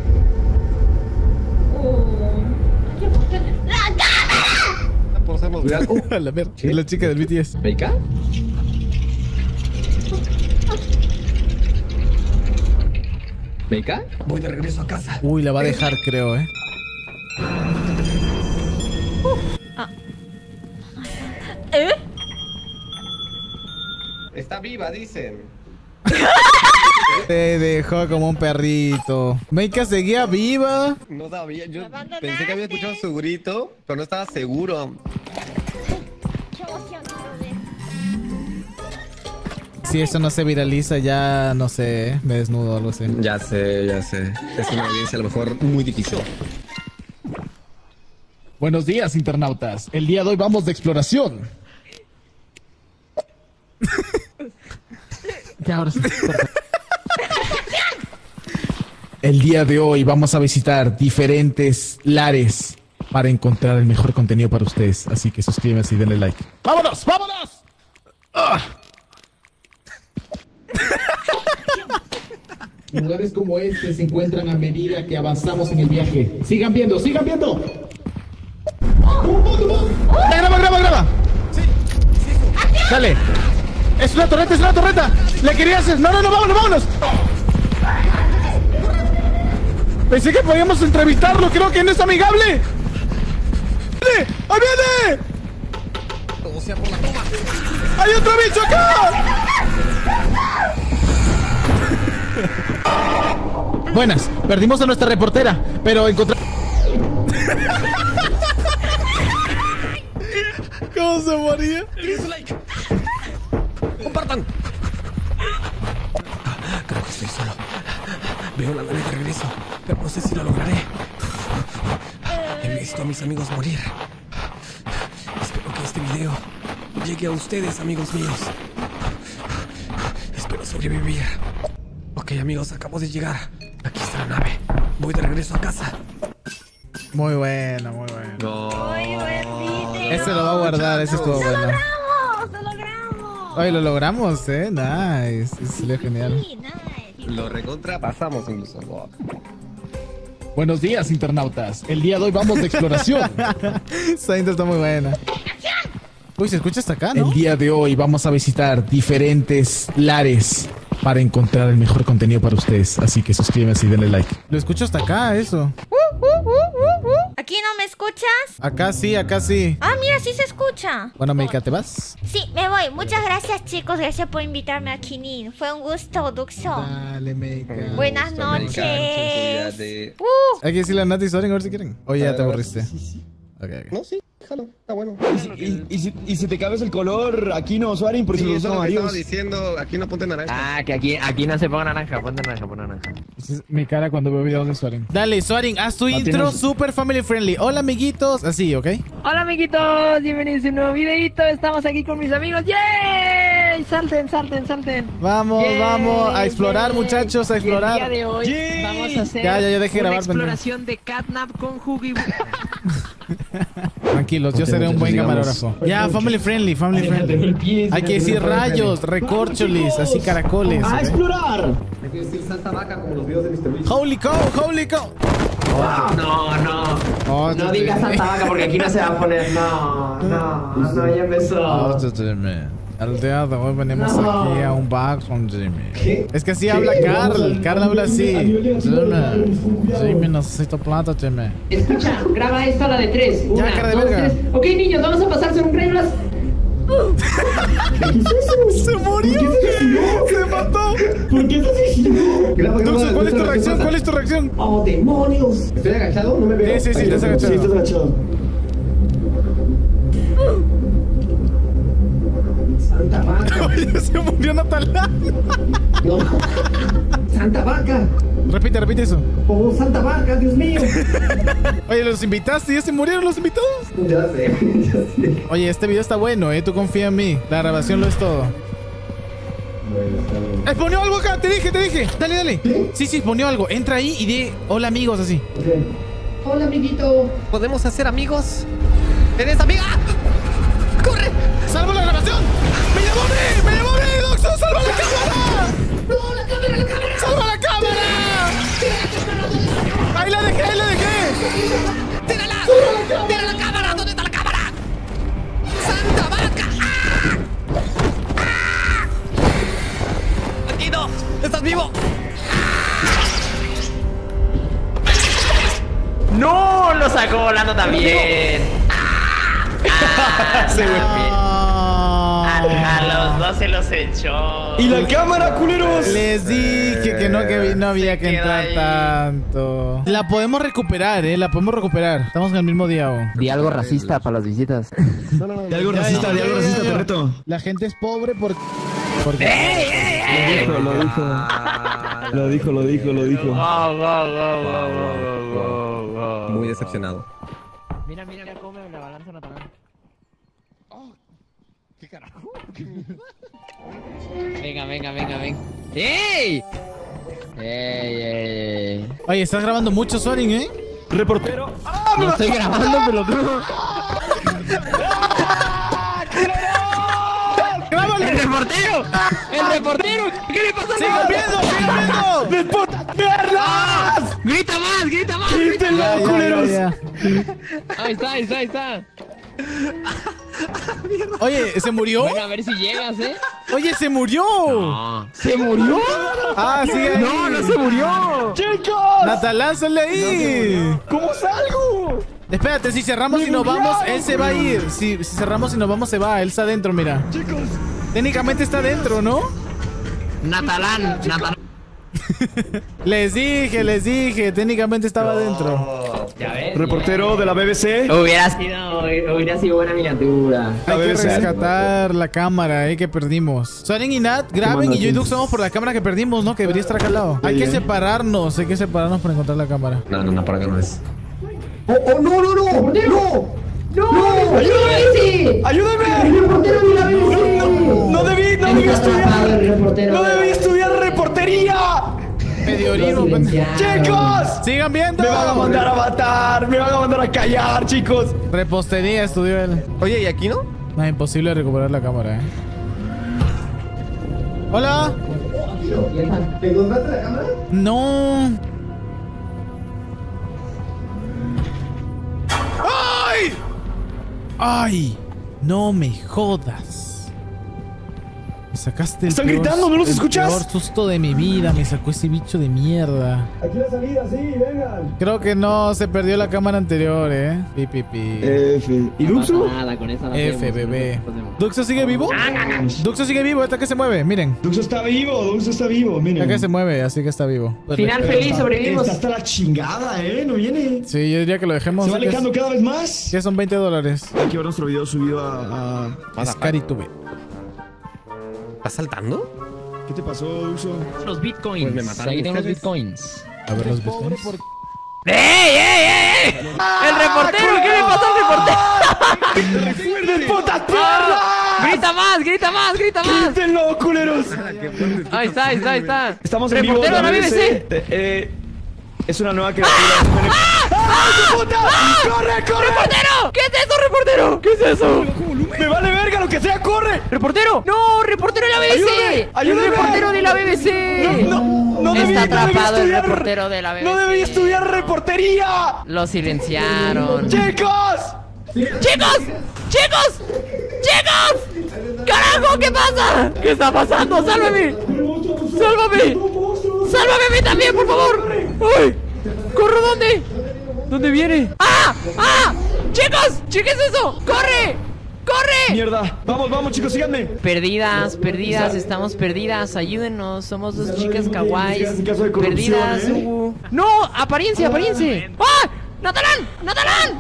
¡La cámara! La ver, es la chica del BTS. ¿Meika? ¿Meika? Voy de regreso a casa. Uy, la va a dejar, creo, ¿eh? ¿Eh? Está viva, dicen. Te dejó como un perrito. Meika seguía viva. No sabía, yo pensé que había escuchado su grito, pero no estaba seguro. Si eso no se viraliza, ya no sé, me desnudo o algo así. Ya sé, ya sé. Es una audiencia a lo mejor muy difícil. Buenos días, internautas. El día de hoy vamos de exploración. Ya, ahora sí. El día de hoy vamos a visitar diferentes lares para encontrar el mejor contenido para ustedes. Así que suscríbanse y denle like. ¡Vámonos! ¡Vámonos! Lugares como este se encuentran a medida que avanzamos en el viaje. ¡Sigan viendo! ¡Sigan viendo! ¡Graba, graba, graba! ¡Sí! ¡Dale! ¡Es una torreta, es una torreta! ¡Le quería hacer! ¡No, no, no! ¡Vámonos, vámonos! Pensé que podíamos entrevistarlo. Creo que no es amigable. ¡Viene! ¡Ahí viene! Todo sea por la toma. ¡Hay otro bicho acá! Buenas, perdimos a nuestra reportera, pero encontramos... ¿Cómo se moría? Like. ¡Compartan! Creo que estoy solo. Veo la nave de regreso, pero no sé si lo lograré. He visto a mis amigos morir. Espero que este video llegue a ustedes, amigos míos. Espero sobrevivir. Ok, amigos, acabo de llegar. Aquí está la nave. Voy de regreso a casa. Muy bueno, muy bueno. No. Muy buen video. Ese lo va a guardar, ese estuvo bueno. ¡Lo logramos! ¡Lo logramos! Ay, lo logramos, nice. Es lo genial. Sí, nice. Lo recontrapasamos incluso. Wow. Buenos días, internautas. El día de hoy vamos de exploración. Esa intro está muy buena. Uy, se escucha hasta acá, ¿no? El día de hoy vamos a visitar diferentes lares para encontrar el mejor contenido para ustedes. Así que suscríbanse y denle like. Lo escucho hasta acá, eso. ¿Aquí no me escuchas? Acá sí, acá sí. Ah, mira, sí se escucha. Bueno, Meika, ¿te vas? Sí, me voy. Muchas gracias, chicos. Gracias por invitarme a Kinin. Fue un gusto, Duxo. Dale, Meika. Buenas noches. Hay que decirle a Nati Soren, a ver si quieren. Oye, ya te aburriste. Sí, sí. Okay, okay. No, sí. Jalo, está bueno. ¿Y si te cambias el color, aquí no, Suarin, por si sí, no estaba diciendo, aquí no ponte naranja. Ah, que aquí no se ponga naranja, ponte naranja, ponte naranja. Esa es mi cara cuando veo videos de Suarin. Dale, Suarin, haz tu intro super family friendly. Hola, amiguitos. Así, ¿ok? Hola, amiguitos. Bienvenidos a un nuevo videito. Estamos aquí con mis amigos. ¡Yay! Salten, salten, salten. Vamos, yay, vamos. A explorar, yay, muchachos, a explorar. El día de hoy vamos a hacer una exploración de Catnap con Huggy. Tranquilos, yo seré un buen camarógrafo. Ya, family friendly, family friendly. Hay que decir rayos, recorcholis, así caracoles. ¡A explorar! Hay que decir santa vaca como los videos de Mr. Beast. ¡Holy cow, holy cow! No, no. No digas santa vaca porque aquí no se va a poner. No, ya empezó. Al día de hoy venimos aquí a un bar con Jimmy. ¿Qué? Es que así habla Carl. Carl habla así. Jimmy, necesito plata, Jimmy. Escucha, graba esto a la de tres. Una, ya, cara de verga. Ok, niños, vamos a pasar según reglas. ¿Qué es eso? Se murió. Se mató. ¿Por qué se asesinó? Duxo, ¿cuál es tu reacción? ¿Cuál es tu reacción? ¡Oh, demonios! ¿Estoy agachado? No me veo. Sí, estás agachado. Sí, estás agachado. Santa madre. Se murió Jonathan. No. Santa Vaca. Repite, repite eso. Oh, Santa Vaca, Dios mío. Oye, ¿los invitaste? ¿Ya se murieron los invitados? Ya sé, ya sé. Oye, este video está bueno, ¿eh? Tú confía en mí. La grabación lo es todo. Bueno, está bien. ¡Exponió algo acá! ¡Te dije, te dije! ¡Dale, dale! ¿Sí? Sí, sí, exponió algo. Entra ahí y di hola, amigos, así. Okay. Hola, amiguito. ¿Podemos hacer amigos? ¡Eres amiga! ¡Corre! ¡Salvo la grabación! ¡Me llamó a mí! ¡Me llamó a mí, Duxo! ¡Salva la cámara! ¡No, la cámara, la cámara! ¡Salva la cámara! ¡Ahí la dejé, ahí la dejé! ¡Tírala! ¡Tira la cámara! ¿Dónde está la cámara? ¡Santa vaca! ¡Ah! ¡Ah! ¡Bandido! ¡Estás vivo! ¡Ah! ¡No! ¡Lo sacó volando también! ¡Ah! ¡Ah! ¡Se fue! A los dos se los echó. ¡Y la cámara, culeros! Les dije que no había que entrar tanto. La podemos recuperar, la podemos recuperar. Estamos en el mismo día. Di algo racista para las visitas. Di algo racista, di algo racista, te reto. La gente es pobre porque... ¡Ey! Lo dijo, lo dijo. Lo dijo, lo dijo. Muy decepcionado. Mira, mira, mira cómo la balanza no para. ¿Qué carajo? Venga, venga, venga, venga. ¡Ey! ¡Ey, ey! Oye, estás grabando mucho, Sorin, ¿eh? Reportero. ¡Ah! No estoy grabando, pelotudo. ¡Grábalo! ¡El reportero! ¡El reportero! ¿Qué le pasó? ¡Sigue viendo! ¡Sigue viendo! ¡De puta perlas! ¡Grita más! ¡Grita más! ¡Grítelo, culeros! Ahí está, ahí está, ahí está. Oye, ¿se murió? Bueno, a ver si llegas, ¿eh? Oye, ¿se murió? No. ¿Se murió? Ah, sí. Ahí. No, no se murió. ¡Chicos! Natalán, sale ahí. No, ¿cómo salgo? Espérate, si cerramos y nos vamos, él se va a ir. Si cerramos y nos vamos, se va. Él está adentro, mira. Chicos. Técnicamente está adentro, ¿no? Natalán, Natalán. Les dije, técnicamente estaba adentro. Ya ves, reportero de la BBC. Hubiera sido buena miniatura. Hay que rescatar la cámara que perdimos. Soren y Nat, graben y yo y Duxo vamos por la cámara que perdimos, ¿no? Que debería estar acá al lado. Hay que separarnos, para encontrar la cámara. No, no, no, para acá no es. ¡Oh, no, no, no! ¡No! ¡No! ¡Ayúdame! ¡Ayúdame! ¡El reportero de la BBC! ¡No debí, no debí estudiar! ¡No debí estudiar reportería! Medio ¡chicos! ¡Sigan viendo! ¡Me van a mandar a matar! ¡Me van a mandar a callar, chicos! Repostería estudió él. Oye, ¿y aquí no? No, es imposible recuperar la cámara, ¿eh? ¡Hola! ¿Te encontraste la cámara? ¡No! ¡Ay! ¡Ay! ¡No me jodas! Me sacaste el ¡están peor, gritando! ¿No los escuchas? El peor susto de mi vida. Me sacó ese bicho de mierda. Aquí la salida, sí, vengan. Creo que no, se perdió la cámara anterior, Pi, pi, pi. F. ¿Y Duxo? Nada, con esa no F, bebé. ¿Duxo sigue vivo? Duxo sigue vivo, hasta que se mueve, miren. Duxo está vivo, miren. Hasta que se mueve, así que está vivo. Final feliz, sobrevivimos. Está hasta la chingada, no viene. Sí, yo diría que lo dejemos. Se va alejando cada vez más. Ya son $20. Aquí va nuestro video subido a ScaryTube. ¿Estás saltando? ¿Qué te pasó, Duxo? Los bitcoins. Pues me mataron. Aquí tengo los bitcoins. A ver los bitcoins. ¡Ey, ey, ey! ¡El reportero! ¿Qué le pasó al reportero? ¡De putas piernas! ¡Grita más, grita más, grita más! ¡Grítenlo, culeros! Ahí está, ahí está, ahí está. Estamos en vivo. ¡Reportero de la BBC! Es una nueva creatura. ¡Ah, tu puta! ¡Corre, corre! ¡Reportero! ¿Qué es eso, reportero? ¿Qué es eso? ¡Me vale verga lo que sea! ¡Corre! ¡Reportero! ¡No! ¡Reportero de la BBC! ¡Ayúdame! ¡El reportero de la BBC! ¡No! ¡Está atrapado el reportero de la BBC! ¡No debí estudiar reportería! ¡Lo silenciaron! ¡Chicos! ¡Chicos! ¡Chicos! ¡Chicos! ¡Carajo! ¿Qué pasa? ¿Qué está pasando? ¡Sálvame! ¡Sálvame! ¡Sálvame a mí también, por favor! ¡Uy! ¡Corro! ¿Dónde? ¿Dónde viene? ¡Ah! ¡Ah! ¡Chicos! ¡Chequen eso! ¡Corre! ¡Corre! ¡Mierda! ¡Vamos, vamos, chicos! ¡Síganme! Perdidas, perdidas, estamos perdidas. Ayúdenos, somos dos chicas kawaiis. Perdidas, ¡no! ¡Apariencia, apariencia! ¡Ah! ¡Natalán! ¡Natalán!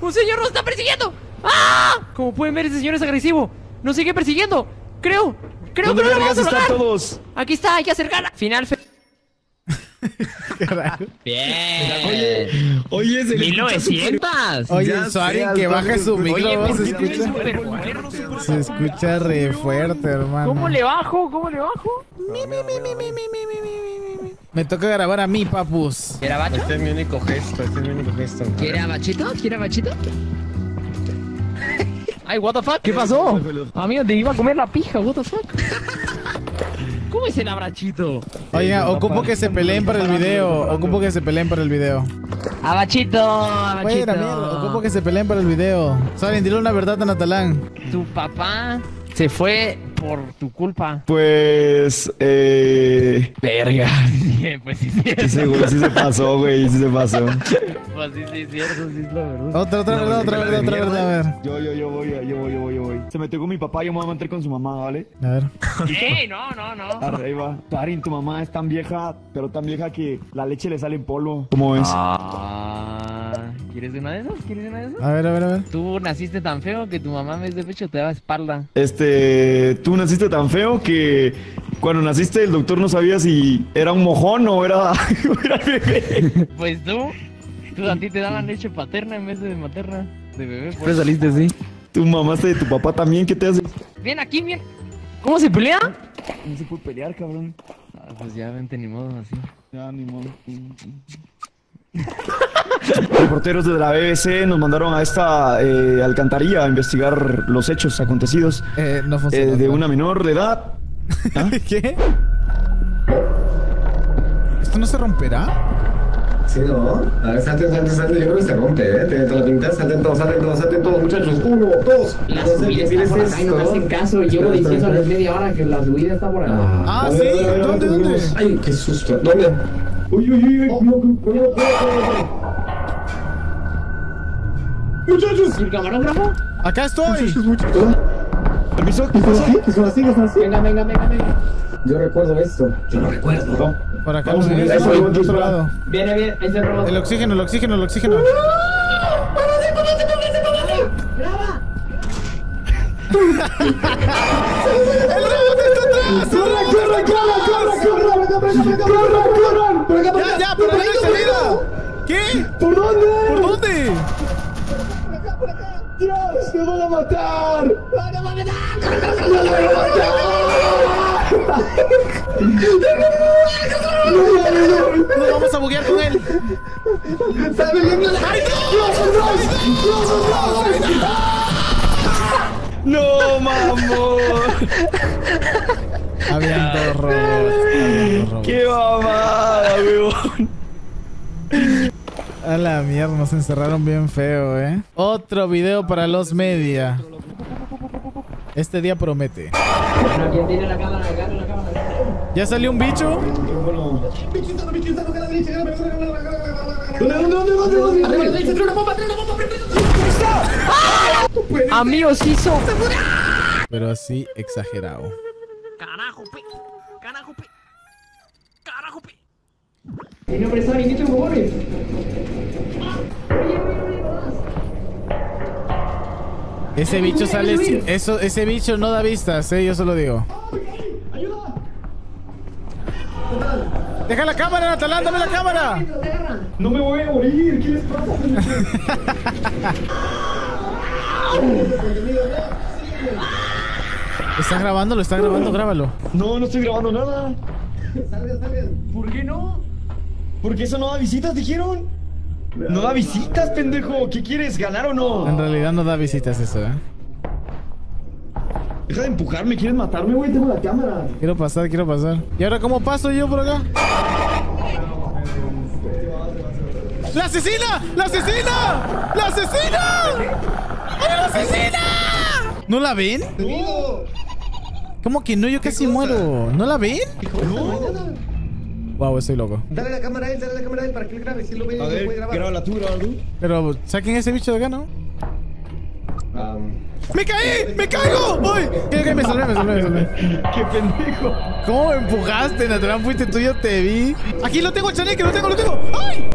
¡Un señor nos está persiguiendo! ¡Ah! Como pueden ver, ese señor es agresivo. Nos sigue persiguiendo. Creo. Creo que no lo vamos a lograr. Todos. Aquí está, hay que acercar. Final feliz. Bien. Oye, es el 1900. Oye, Suárez, que baja su micrófono. Se escucha re fuerte, hermano. ¿Cómo le bajo? ¿Cómo le bajo? Me toca grabar a mí, papus. ¿Grabacho? Este es mi único gesto, ¿Quiere bachito? Ay, what the fuck. ¿Qué pasó? Amigo, te iba a comer la pija, what the fuck. ¿Cómo es el abrachito? Oiga, ocupo que se peleen para el video. Abachito, abachito. Ocupo que se peleen para el video. Salen, dile una verdad a Natalán. Tu papá se fue por tu culpa. Pues, verga. Pues sí, sí. Seguro sí se pasó, güey. Sí se pasó. Pues sí, sí, cierto. Sí, es la verdad. Otra verdad. A ver. Yo voy. Se metió con mi papá. Yo me voy a meter con su mamá, ¿vale? A ver. ¡Ey! No. Arriba. Karin, tu mamá es tan vieja, pero tan vieja que la leche le sale en polvo. ¿Cómo ves? ¿Quieres una de esas? A ver. Tú naciste tan feo que tu mamá en vez de pecho te daba espalda. Tú naciste tan feo que cuando naciste el doctor no sabía si era un mojón o era bebé. Pues tú a ti te daban leche paterna en vez de materna. De bebé. Siempre saliste así. Tú mamaste de tu papá también, ¿qué te hace? Ven aquí, bien. ¿Cómo se pelea? No se puede pelear, cabrón. Ah, pues ya vente, ni modo, así. Ya, ni modo. Reporteros de la BBC nos mandaron a esta alcantarilla a investigar los hechos acontecidos de una menor de edad. ¿Ah? ¿Qué? ¿Esto no se romperá? Sí, no. A ver, salten. Yo creo que se rompe, Tiene toda la pinta. Salten todos, muchachos. 1, 2. Las subidas están por acá y no me hacen caso. Llevo diciendo a media hora que la subida está por acá. Ah, sí. ¿Dónde? Ay, qué susto. ¿Dónde? Uy, muchachos. ¿El camarógrafo? Acá estoy. Muchachos. Permiso. ¿Qué pasó? Venga. Yo recuerdo esto. Yo no recuerdo. Por acá. Vamos, por otro lado. Viene. Ahí se robó. El oxígeno. ¡Póngase! ¡Graba! ¡El robot está atrás! ¡Corran! ¡Ya! ¡Por ahí hay salida! ¿Qué? ¿Por dónde? Por acá. ¡Dios! ¡Me van a matar! ¡No! ¡No vamos a buguear con él! ¡Ay, Dios! ¡No, mamón! Habiendo robots. ¡Qué mamada, weón! A la mierda, nos encerraron bien feo, Otro video para los media. Este día promete. ¿Quién tiene la cámara? ¿Ya salió un bicho? ¿Dónde? Amigos, hizo. Pero así exagerado. Carajo, pe. El nombre está bien hecho, por favor. Ese bicho sale. Ese bicho no da vistas, yo se lo digo. ¡Ayuda! ¡Deja la cámara, Natalán! ¡Dame la cámara! ¡No me voy a morir! ¿Qué les pasa? ¿Estás grabando? Grábalo. No, no estoy grabando nada. Salgan. ¿Por qué no? Porque eso no da visitas, dijeron. No da visitas, pendejo. ¿Qué quieres, ganar o no? En realidad no da visitas eso, Deja de empujarme, ¿quieres matarme, güey? Tengo la cámara. Quiero pasar. ¿Y ahora cómo paso yo por acá? ¡La asesina! ¿No la ven? No. ¿Cómo que no? Yo casi muero. ¿No la ven? No. Wow, estoy loco. Dale la cámara a él para que le grabe. Si lo ve, lo puede grabar. Grábala tú. Pero saquen ese bicho de acá, ¿no? ¡Me caigo! ¡Uy! Creo que me salvé. ¡Qué pendejo! ¿Cómo me empujaste, Natalán? Fuiste tuyo, te vi. ¡Aquí lo tengo, chaneque! ¡Lo tengo! ¡Ay!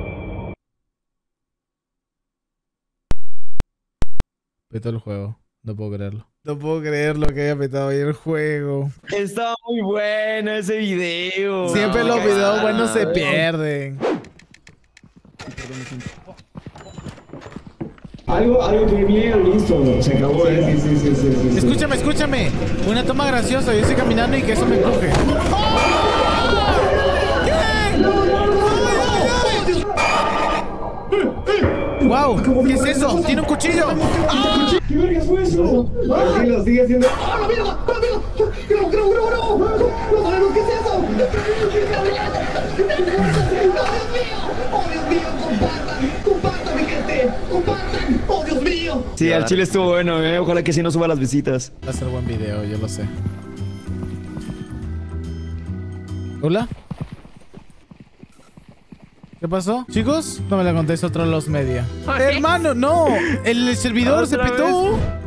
Vete al juego. No puedo creerlo. No puedo creer lo que haya petado ahí el juego. Estaba muy bueno ese video. Siempre los videos buenos se pierden. Algo que vieron, listo, se acabó. Sí. Escúchame, escúchame. Una toma graciosa, yo estoy caminando y que eso me empuje. ¡Wow! ¿Qué es eso? ¡Tiene un cuchillo! ¡Ah! ¡Qué verga fue eso! ¡Lo sigue haciendo! ¡Ah, lo miro! ¡No! ¿Qué es eso? ¡Oh, Dios mío! ¡Compartan, mi gente! ¡Compartan! ¡Oh, Dios mío! Sí, al chile estuvo bueno, ¿eh? Ojalá que sí no suba las visitas. Va a ser buen video, yo lo sé. ¿Hola? ¿Qué pasó? Chicos, no me la contesto, Trolos Media. Hermano, no, el servidor se petó.